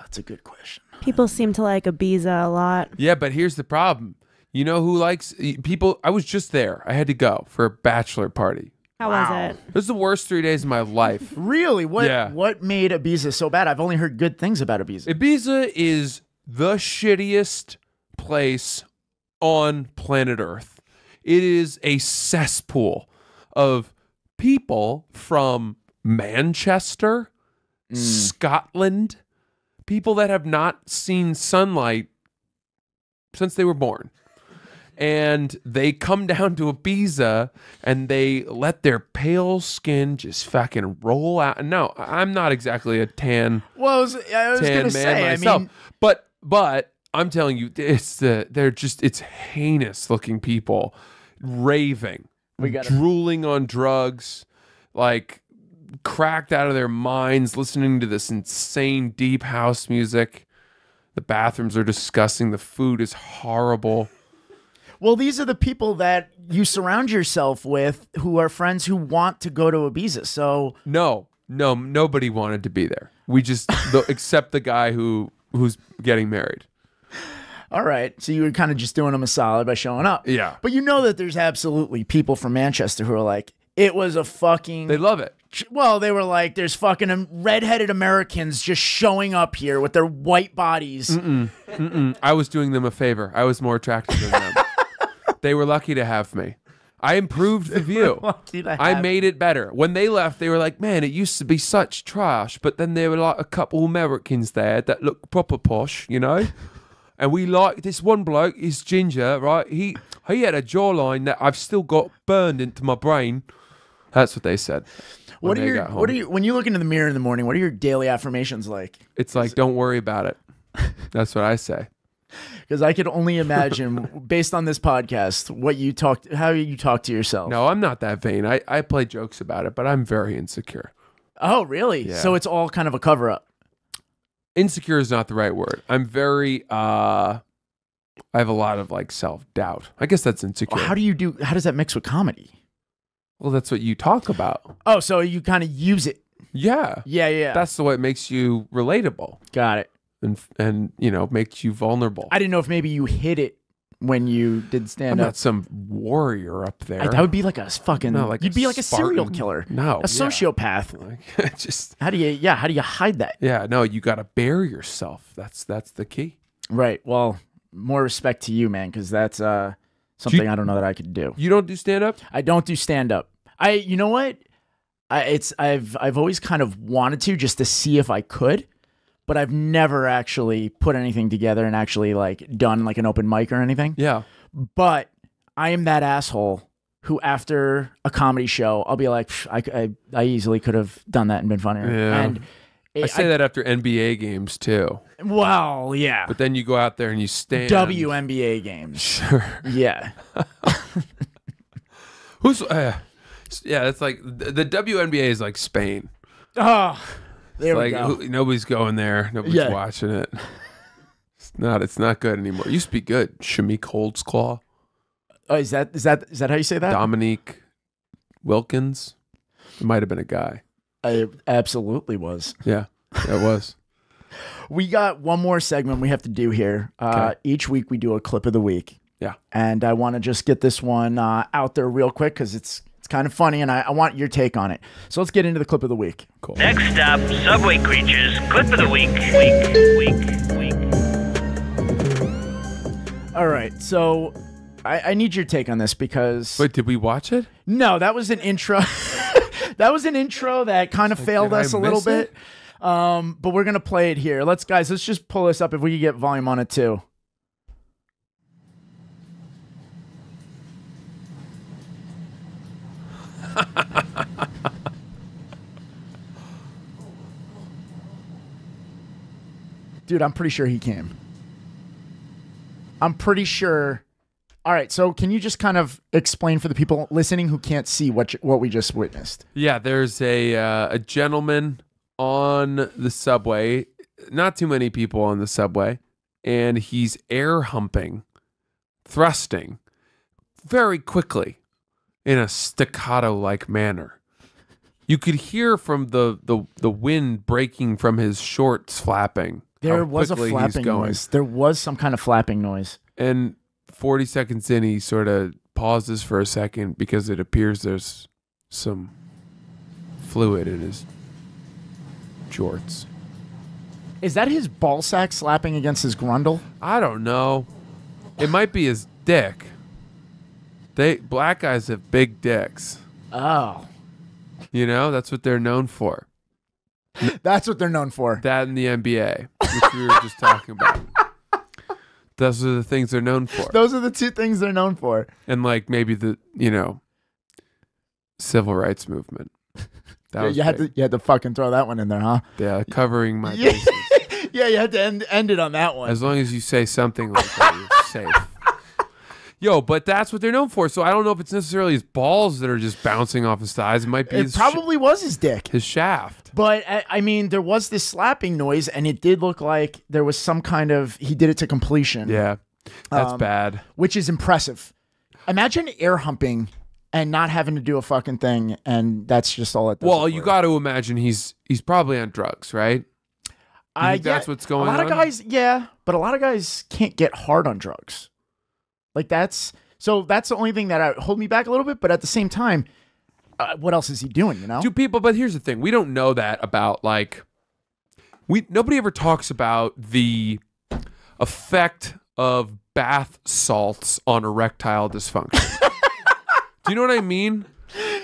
That's a good question. People seem to like Ibiza a lot. Yeah, but here's the problem. You know who likes people? I was just there. I had to go for a bachelor party. How wow. was it? It was the worst three days of my life. Really? What yeah. What made Ibiza so bad? I've only heard good things about Ibiza. Ibiza is the shittiest place on planet Earth. It is a cesspool of people from Manchester, mm. Scotland, people that have not seen sunlight since they were born. And they come down to Ibiza and they let their pale skin just fucking roll out. No, I'm not exactly a tan. Well, I was, I was tan gonna man say, myself, I mean, but but I'm telling you, it's the they're just it's heinous looking people, raving, we gotta, drooling on drugs, like cracked out of their minds, listening to this insane deep house music. The bathrooms are disgusting. The food is horrible. Well, these are the people that you surround yourself with who are friends who want to go to Ibiza. So no, no, nobody wanted to be there. We just the, except the guy who who's getting married. All right. So you were kind of just doing them a solid by showing up. Yeah. But you know that there's absolutely people from Manchester who are like, it was a fucking. They love it. Well, they were like, there's fucking redheaded Americans just showing up here with their white bodies. Mm-mm, mm-mm. I was doing them a favor. I was more attractive than them. They were lucky to have me. I improved the view. I made it better. When they left, they were like, man, it used to be such trash, but then there were like a couple Americans there that looked proper posh, you know? And we like this one bloke, is ginger, right? He he had a jawline that I've still got burned into my brain. That's what they said. What are your what are you when you look into the mirror in the morning, what are your daily affirmations like? It's like, don't worry about it. That's what I say. Because I could only imagine, based on this podcast, what you talk, how you talk to yourself. No, I'm not that vain. I, I play jokes about it, but I'm very insecure. Oh, really? Yeah. So it's all kind of a cover up. Insecure is not the right word. I'm very. Uh, I have a lot of like self doubt. I guess that's insecure. Well, how do you do? How does that mix with comedy? Well, that's what you talk about. Oh, so you kind of use it. Yeah. Yeah, yeah. That's the way it makes you relatable. Got it. And, and you know, makes you vulnerable. I didn't know if maybe you hid it when you did stand I'm up. Not some warrior up there. I, that would be like a fucking. No, like you'd a be like Spartan. A serial killer. No, a yeah. sociopath. Like, just how do you? Yeah, how do you hide that? Yeah, no, you got to bear yourself. That's that's the key. Right. Well, more respect to you, man, because that's uh, something do you, I don't know that I could do. You don't do stand up? I don't do stand up. I, you know what? I it's I've I've always kind of wanted to just to see if I could. But I've never actually put anything together and actually like done like an open mic or anything. Yeah. But I am that asshole who after a comedy show, I'll be like, I, I, I easily could have done that and been funnier. Yeah. And it, I say I, that after N B A games too. Well, yeah. But then you go out there and you stand. W N B A games. Sure. Yeah. Who's, uh, yeah, it's like the, the W N B A is like Spain. Oh, there we go. Who, nobody's going there. Nobody's yeah. watching it. It's not. It's not good anymore. It used to be good. Shamique Holdsclaw. Oh, is that is that is that how you say that? Dominique Wilkins. It might have been a guy. I absolutely was. Yeah, it was. We got one more segment we have to do here. Uh, okay. Each week we do a clip of the week. Yeah, and I want to just get this one uh, out there real quick because it's. It's kind of funny, and I, I want your take on it. So let's get into the clip of the week. Cool. Next up, Subway Creatures, clip of the week, week, week, week. All right, so I, I need your take on this because... Wait, did we watch it? No, that was an intro. That was an intro that kind of failed did us I a little it? bit, um, but we're going to play it here. Let's, guys, let's just pull this up if we can get volume on it, too. Dude, I'm pretty sure he came. I'm pretty sure. All right, so can you just kind of explain for the people listening who can't see what you, what we just witnessed? Yeah, there's a uh, a gentleman on the subway. Not too many people on the subway, and he's air humping, thrusting, very quickly, in a staccato-like manner. You could hear from the the the wind breaking from his shorts flapping. There was a flapping noise. There was some kind of flapping noise. And forty seconds in, he sort of pauses for a second because it appears there's some fluid in his shorts. Is that his ball sack slapping against his grundle? I don't know. It might be his dick. They black guys have big dicks. Oh. You know, that's what they're known for. That's what they're known for. That and the N B A, which we were just talking about. Those are the things they're known for. Those are the two things they're known for. And like maybe the, you know, civil rights movement. That yeah, was you big. had to you had to fucking throw that one in there, huh? Yeah, covering my yeah. bases. Yeah, you had to end end it on that one. As long as you say something like that, you're safe. Yo, but that's what they're known for. So I don't know if it's necessarily his balls that are just bouncing off his thighs. It might be. It his probably was his dick, his shaft. But I, I mean, there was this slapping noise, and it did look like there was some kind of he did it to completion. Yeah, that's um, bad. Which is impressive. Imagine air humping and not having to do a fucking thing, and that's just all it does. Well, you got to imagine he's he's probably on drugs, right? I think that's what's going on. A lot of guys, yeah, but a lot of guys can't get hard on drugs. Like that's so that's the only thing that I, hold me back a little bit, but at the same time, uh, what else is he doing? You know, do people? But here's the thing: we don't know that about like we nobody ever talks about the effect of bath salts on erectile dysfunction. Do you know what I mean?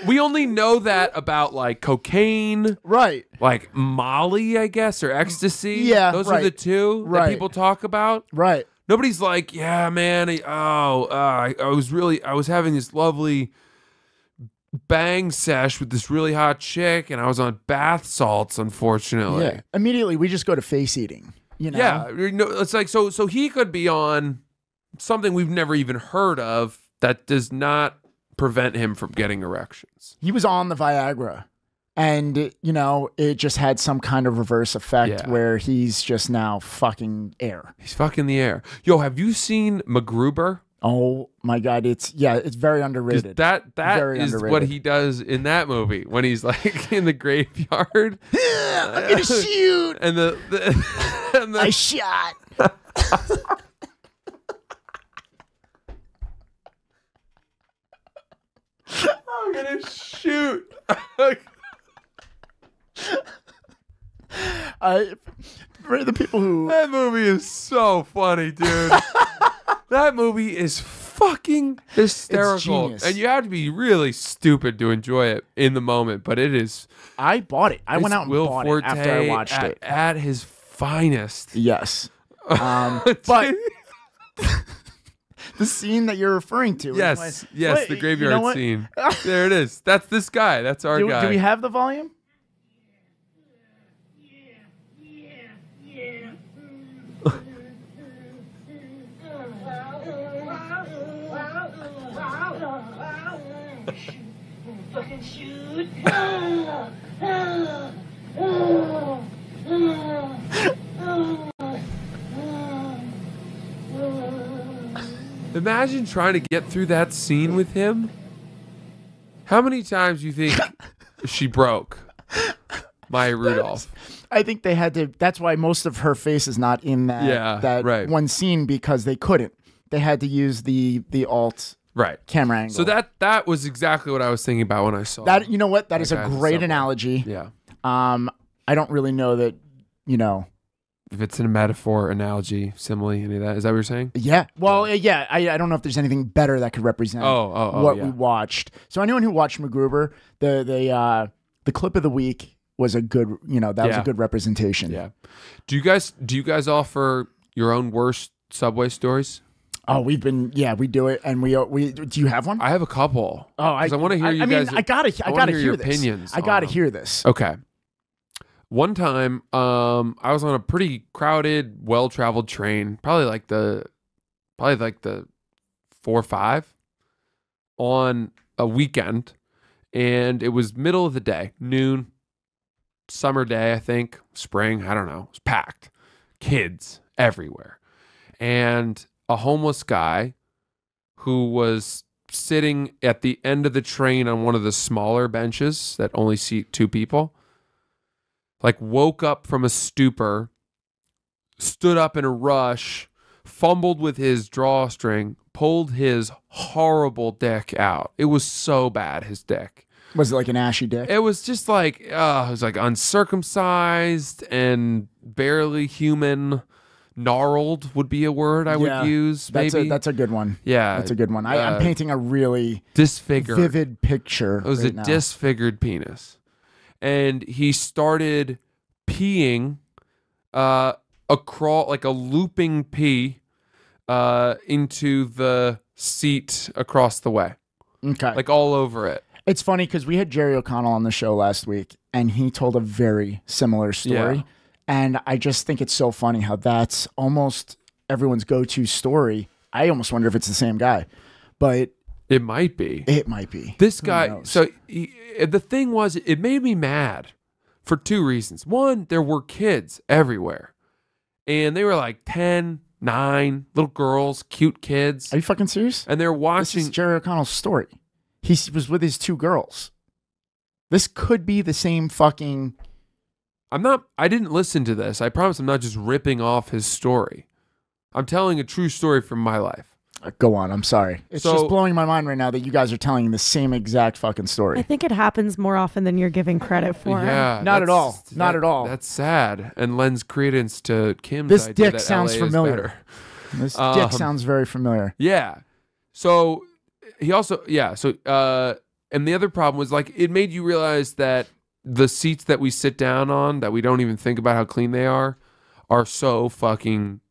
We only know that about like cocaine, right? Like Molly, I guess, or ecstasy. Yeah, those right. are the two right. that people talk about, right? Nobody's like, yeah, man, I, oh, uh, I, I was really, I was having this lovely bang sesh with this really hot chick, and I was on bath salts, unfortunately. Yeah. Immediately, we just go to face eating, you know? Yeah, you know, it's like, so so he could be on something we've never even heard of that does not prevent him from getting erections. He was on the Viagra, and, you know, it just had some kind of reverse effect yeah. where he's just now fucking air. He's fucking the air. Yo, have you seen MacGruber? Oh, my God. It's, yeah, it's very underrated. That, that very is underrated. What he does in that movie when he's, like, in the graveyard. I'm going to shoot. And the, the, and the... I shot. I'm going to shoot. I for the people who that movie is so funny, dude. That movie is fucking hysterical, and you have to be really stupid to enjoy it in the moment. But it is. I bought it. I went out and Will bought Forte it after I watched at, it at his finest. Yes, um, but. The scene that you're referring to. Yes, like, yes, what? The graveyard you know scene. There it is. That's this guy. That's our do, guy. Do we have the volume? Yeah, yeah, yeah, yeah. Fucking shoot. Imagine trying to get through that scene with him. How many times do you think she broke Maya Rudolph? I think they had to. That's why most of her face is not in that, yeah, that right. one scene because they couldn't. They had to use the the alt right. camera angle. So that that was exactly what I was thinking about when I saw that. You know what? That is a great analogy. Yeah. Um. I don't really know that. You know. If it's in a metaphor, analogy, simile, any of that. Is that what you're saying? Yeah. Well, yeah. I, I don't know if there's anything better that could represent oh, oh, oh, what yeah. we watched. So anyone who watched MacGruber, the the uh, the clip of the week was a good, you know, that yeah. was a good representation. Yeah. Do you guys do you guys offer your own worst subway stories? Oh, we've been yeah, we do it, and we we do you have one? I have a couple. Oh, I I want to hear I, you I guys. Mean, I gotta I, I gotta hear, hear this. Opinions. I gotta them. hear this. Okay. One time, um, I was on a pretty crowded, well-traveled train, probably like the, probably like the four or five on a weekend. And it was middle of the day, noon, summer day, I think, spring, I don't know. It was packed. Kids everywhere. And a homeless guy who was sitting at the end of the train on one of the smaller benches that only seat two people, like woke up from a stupor, stood up in a rush, fumbled with his drawstring, pulled his horrible dick out. It was so bad, his dick. Was it like an ashy dick? It was just like, uh, it was like uncircumcised and barely human. Gnarled would be a word I yeah, would use. Maybe. That's a, that's a good one. Yeah. That's a good one. I, uh, I'm painting a really disfigured, vivid picture. It was right a now. disfigured penis. And he started peeing uh, across, like a looping pee uh, into the seat across the way. Okay. Like all over it. It's funny because we had Jerry O'Connell on the show last week and he told a very similar story. Yeah. And I just think it's so funny how that's almost everyone's go-to story. I almost wonder if it's the same guy, but it might be. It might be. This guy. So he, the thing was, it made me mad for two reasons. One, there were kids everywhere, and they were like ten, nine, little girls, cute kids. Are you fucking serious? And they're watching. This is Jerry O'Connell's story. He was with his two girls. This could be the same fucking. I'm not, I didn't listen to this. I promise I'm not just ripping off his story. I'm telling a true story from my life. Go on. I'm sorry. It's so, just blowing my mind right now that you guys are telling the same exact fucking story. I think it happens more often than you're giving credit for. Yeah, not at all. Not that, at all. That's sad and lends credence to Kim's This idea dick that sounds L A familiar. This um, dick sounds very familiar. Yeah. So he also, yeah. So, uh, and the other problem was like, it made you realize that the seats that we sit down on that we don't even think about how clean they are are so fucking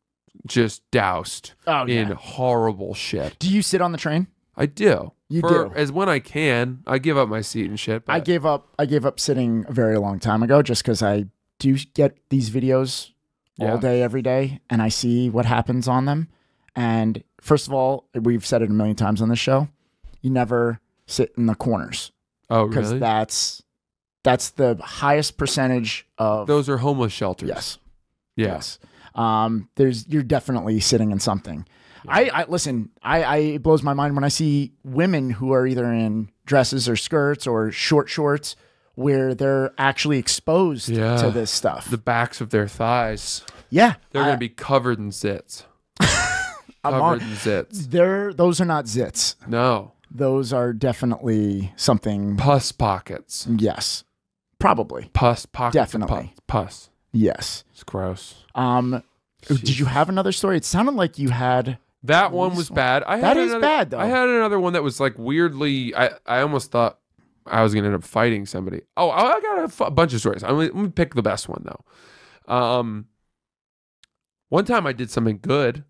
just doused oh, yeah. in horrible shit. Do you sit on the train? I do. You For, do. As when I can. I give up my seat and shit. But I gave up I gave up sitting a very long time ago just because I do get these videos all yeah. day, every day, and I see what happens on them. And first of all, we've said it a million times on this show, you never sit in the corners. Oh, really? Because that's... That's the highest percentage of... Those are homeless shelters. Yes. Yeah. Yes. Um, there's, you're definitely sitting in something. Yeah. I, I Listen, I, I, it blows my mind when I see women who are either in dresses or skirts or short shorts where they're actually exposed yeah. to this stuff. The backs of their thighs. Yeah. They're going to be covered in zits. covered on, in zits. They're, those are not zits. No. Those are definitely something... Pus pockets. Yes. Probably. Pus pockets. Definitely. Pus. Yes. It's gross. Um, did you have another story? It sounded like you had... That one was bad. I had that is another, bad, though. I had another one that was like weirdly... I, I almost thought I was going to end up fighting somebody. Oh, I got a, a bunch of stories. I'm going to pick the best one, though. Um, one time I did something good.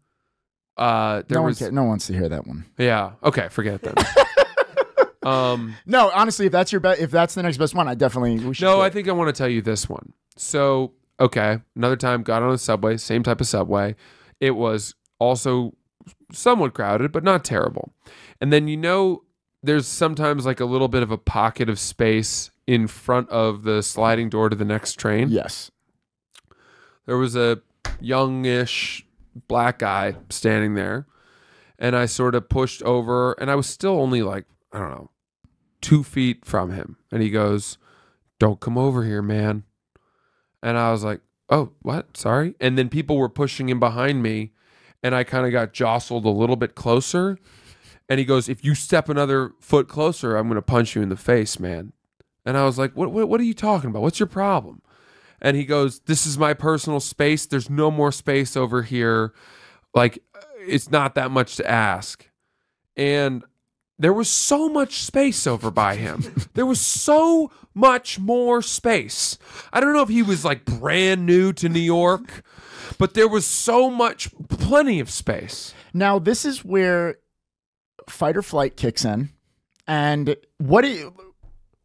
Uh, there no, was... one no one wants to hear that one. Yeah. Okay. Forget that. um, no, honestly, if that's your bet, if that's the next best one, I definitely. We should no, quit. I think I want to tell you this one. So, okay, another time, got on a subway, same type of subway. It was also somewhat crowded, but not terrible. And then you know, there's sometimes like a little bit of a pocket of space in front of the sliding door to the next train. Yes. There was a youngish black guy standing there, and I sort of pushed over, and I was still only like, I don't know, two feet from him, and he goes, "Don't come over here, man." And I was like, "Oh, what? Sorry." And then people were pushing him behind me, and I kind of got jostled a little bit closer, and he goes, "If you step another foot closer, I'm gonna punch you in the face, man." And I was like, what what, what are you talking about? What's your problem? And he goes, "This is my personal space. There's no more space over here. Like, it's not that much to ask." And there was so much space over by him. There was so much more space. I don't know if he was like brand new to New York, but there was so much, plenty of space. Now, this is where fight or flight kicks in. And what do you...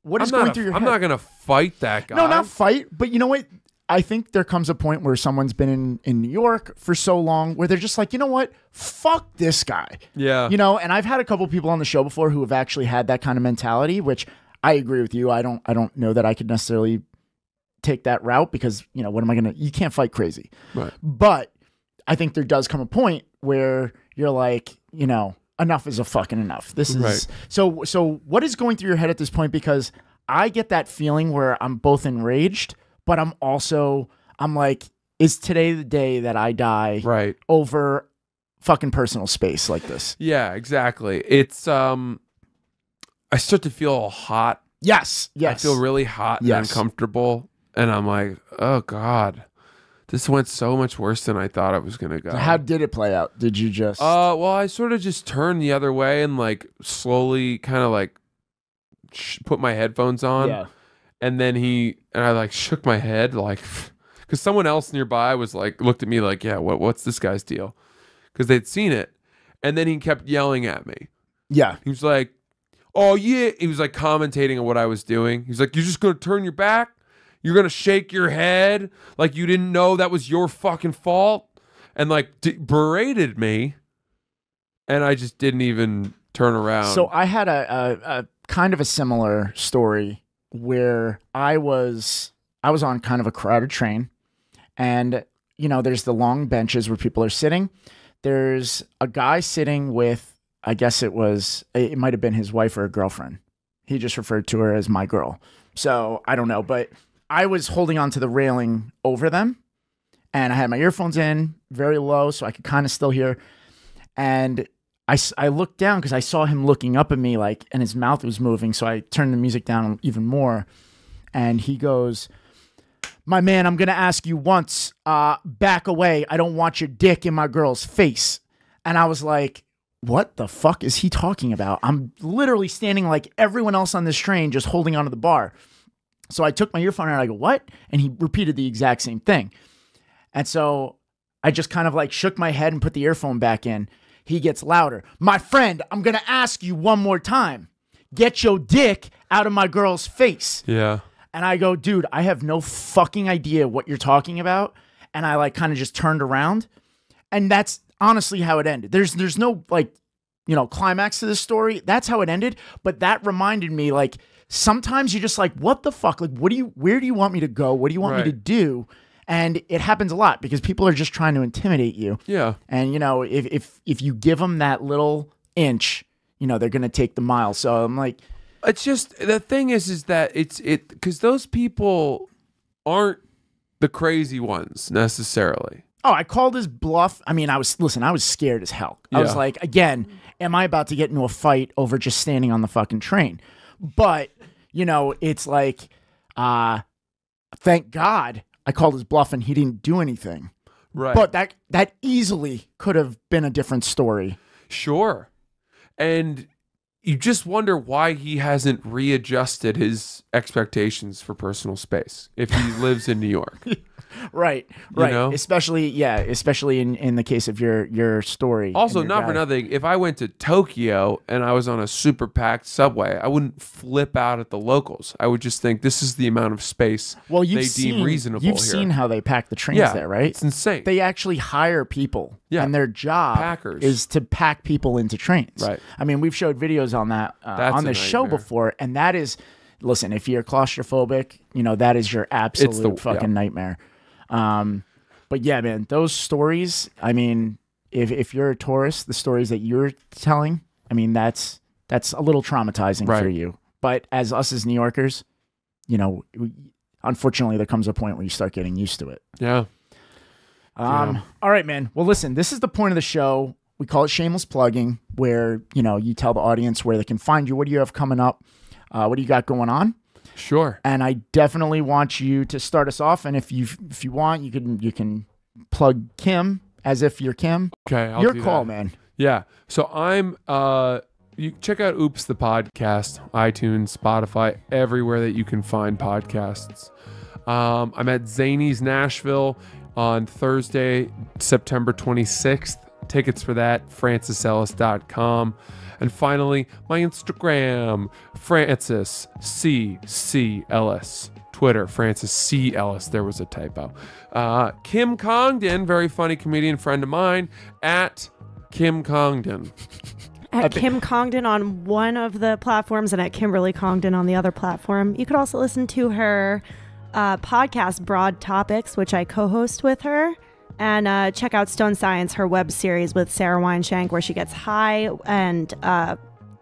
What is I'm going a, through your I'm head? I'm not going to fight that guy. No, not fight. But you know what? I think there comes a point where someone's been in, in New York for so long where they're just like, you know what? Fuck this guy. Yeah. You know, and I've had a couple people on the show before who have actually had that kind of mentality, which I agree with you. I don't I don't know that I could necessarily take that route because, you know, what am I going to, you can't fight crazy. Right. But I think there does come a point where you're like, you know, enough is a fucking enough. This is right. so, so what is going through your head at this point? Because I get that feeling where I'm both enraged, but I'm also, I'm like, is today the day that I die right. over fucking personal space like this? Yeah, exactly. It's, um, I start to feel hot. Yes. Yes. I feel really hot yes. and uncomfortable. And I'm like, oh God, this went so much worse than I thought it was going to go. So how did it play out? Did you just? Uh, well, I sort of just turned the other way and like slowly kind of like sh put my headphones on. Yeah. And then he, and I like shook my head, like, because someone else nearby was like, looked at me like, yeah, what, what's this guy's deal? Because they'd seen it. And then he kept yelling at me. Yeah. He was like, oh yeah. He was like commentating on what I was doing. He was like, you're just going to turn your back? You're going to shake your head like you didn't know that was your fucking fault? And like d berated me. And I just didn't even turn around. So I had a, a, a kind of a similar story where I was I was on kind of a crowded train, and you know there's the long benches where people are sitting. There's a guy sitting with, I guess it was it might have been his wife or a girlfriend. He just referred to her as my girl. So I don't know, but I was holding onto the railing over them, and I had my earphones in very low so I could kind of still hear. And I, I looked down because I saw him looking up at me, like, and his mouth was moving. So I turned the music down even more. And he goes, my man, I'm going to ask you once, uh, back away. I don't want your dick in my girl's face. And I was like, what the fuck is he talking about? I'm literally standing like everyone else on this train, just holding onto the bar. So I took my earphone and I go, what? And he repeated the exact same thing. And so I just kind of like shook my head and put the earphone back in. He gets louder. My friend, I'm going to ask you one more time. Get your dick out of my girl's face. Yeah. And I go, dude, I have no fucking idea what you're talking about. And I like kind of just turned around. And that's honestly how it ended. There's there's no like, you know, climax to this story. That's how it ended. But that reminded me, like, sometimes you're just like, what the fuck? Like, what do you, where do you want me to go? What do you want right. me to do? And it happens a lot because people are just trying to intimidate you. Yeah. And, you know, if if, if you give them that little inch, you know, they're going to take the mile. So I'm like... It's just... The thing is, is that it's... it because those people aren't the crazy ones necessarily. Oh, I called his bluff. I mean, I was... Listen, I was scared as hell. I yeah. was like, again, am I about to get into a fight over just standing on the fucking train? But, you know, it's like, uh, thank God... I called his bluff and he didn't do anything. Right. But that that easily could have been a different story. Sure. And you just wonder why he hasn't readjusted his expectations for personal space if he lives in New York. Right. Right. You know? Especially yeah, especially in, in the case of your your story. Also, your not guy. for nothing, if I went to Tokyo and I was on a super packed subway, I wouldn't flip out at the locals. I would just think this is the amount of space well, you've they seen, deem reasonable. You've here. seen how they pack the trains yeah, there, right? It's insane. They actually hire people yeah. and their job Packers. is to pack people into trains. Right. I mean, we've showed videos on that uh, on this show before, and that is listen, if you're claustrophobic, you know, that is your absolute the, fucking yeah. nightmare. Um, but yeah, man, those stories, I mean, if, if you're a tourist, the stories that you're telling, I mean, that's, that's a little traumatizing right. for you, but as us as New Yorkers, you know, we, unfortunately there comes a point where you start getting used to it. Yeah. Um, yeah. All right, man. Well, listen, this is the point of the show. We call it shameless plugging where, you know, you tell the audience where they can find you. What do you have coming up? Uh, what do you got going on? Sure. And I definitely want you to start us off. And if you if you want, you can you can plug Kim as if you're Kim. Okay, I'll your do call, that. man. Yeah. So I'm. Uh, you check out Oops the Podcast, iTunes, Spotify, everywhere that you can find podcasts. Um, I'm at Zaney's Nashville on Thursday, September twenty-sixth. Tickets for that, francis ellis dot com. And finally, my Instagram, Francis C. C. Ellis. Twitter, Francis C. Ellis. There was a typo. Uh, Kim Congdon, very funny comedian friend of mine, at Kim Congdon. At Kim Congdon on one of the platforms and at Kimberly Congdon on the other platform. You could also listen to her uh, podcast, Broad Topics, which I co-host with her. And uh, check out Stone Science, her web series with Sarah Weinshank, where she gets high and uh,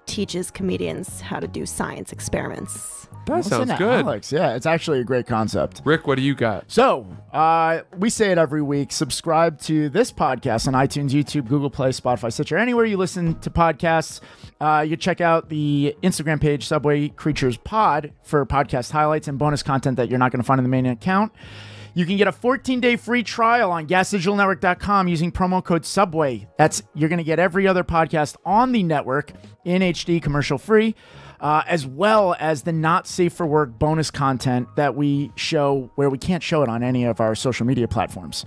teaches comedians how to do science experiments. That Listen sounds good. Alex. Yeah, it's actually a great concept. Rick, what do you got? So uh, we say it every week. Subscribe to this podcast on iTunes, YouTube, Google Play, Spotify, Stitcher, anywhere you listen to podcasts. Uh, you check out the Instagram page, Subway Creatures Pod, for podcast highlights and bonus content that you're not going to find in the main account. You can get a fourteen day free trial on gas digital network dot com using promo code Subway. That's you're going to get every other podcast on the network in H D, commercial free, uh, as well as the not safe for work bonus content that we show where we can't show it on any of our social media platforms.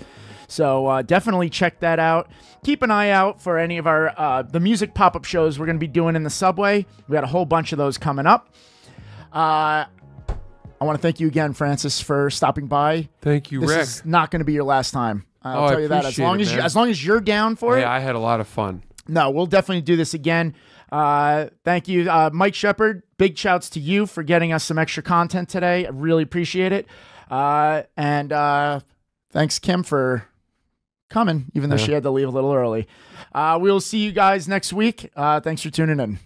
So uh, definitely check that out. Keep an eye out for any of our uh, the music pop-up shows we're going to be doing in the subway. We got a whole bunch of those coming up. Uh, I want to thank you again, Francis, for stopping by. Thank you, this Rick. This is not going to be your last time. I'll oh, tell you that. As long it, as you, as long as you're down for yeah, it. Yeah, I had a lot of fun. No, we'll definitely do this again. Uh, thank you, uh, Mike Shepard. Big shouts to you for getting us some extra content today. I really appreciate it. Uh, and uh, thanks, Kim, for coming, even though yeah. she had to leave a little early. Uh, we'll see you guys next week. Uh, thanks for tuning in.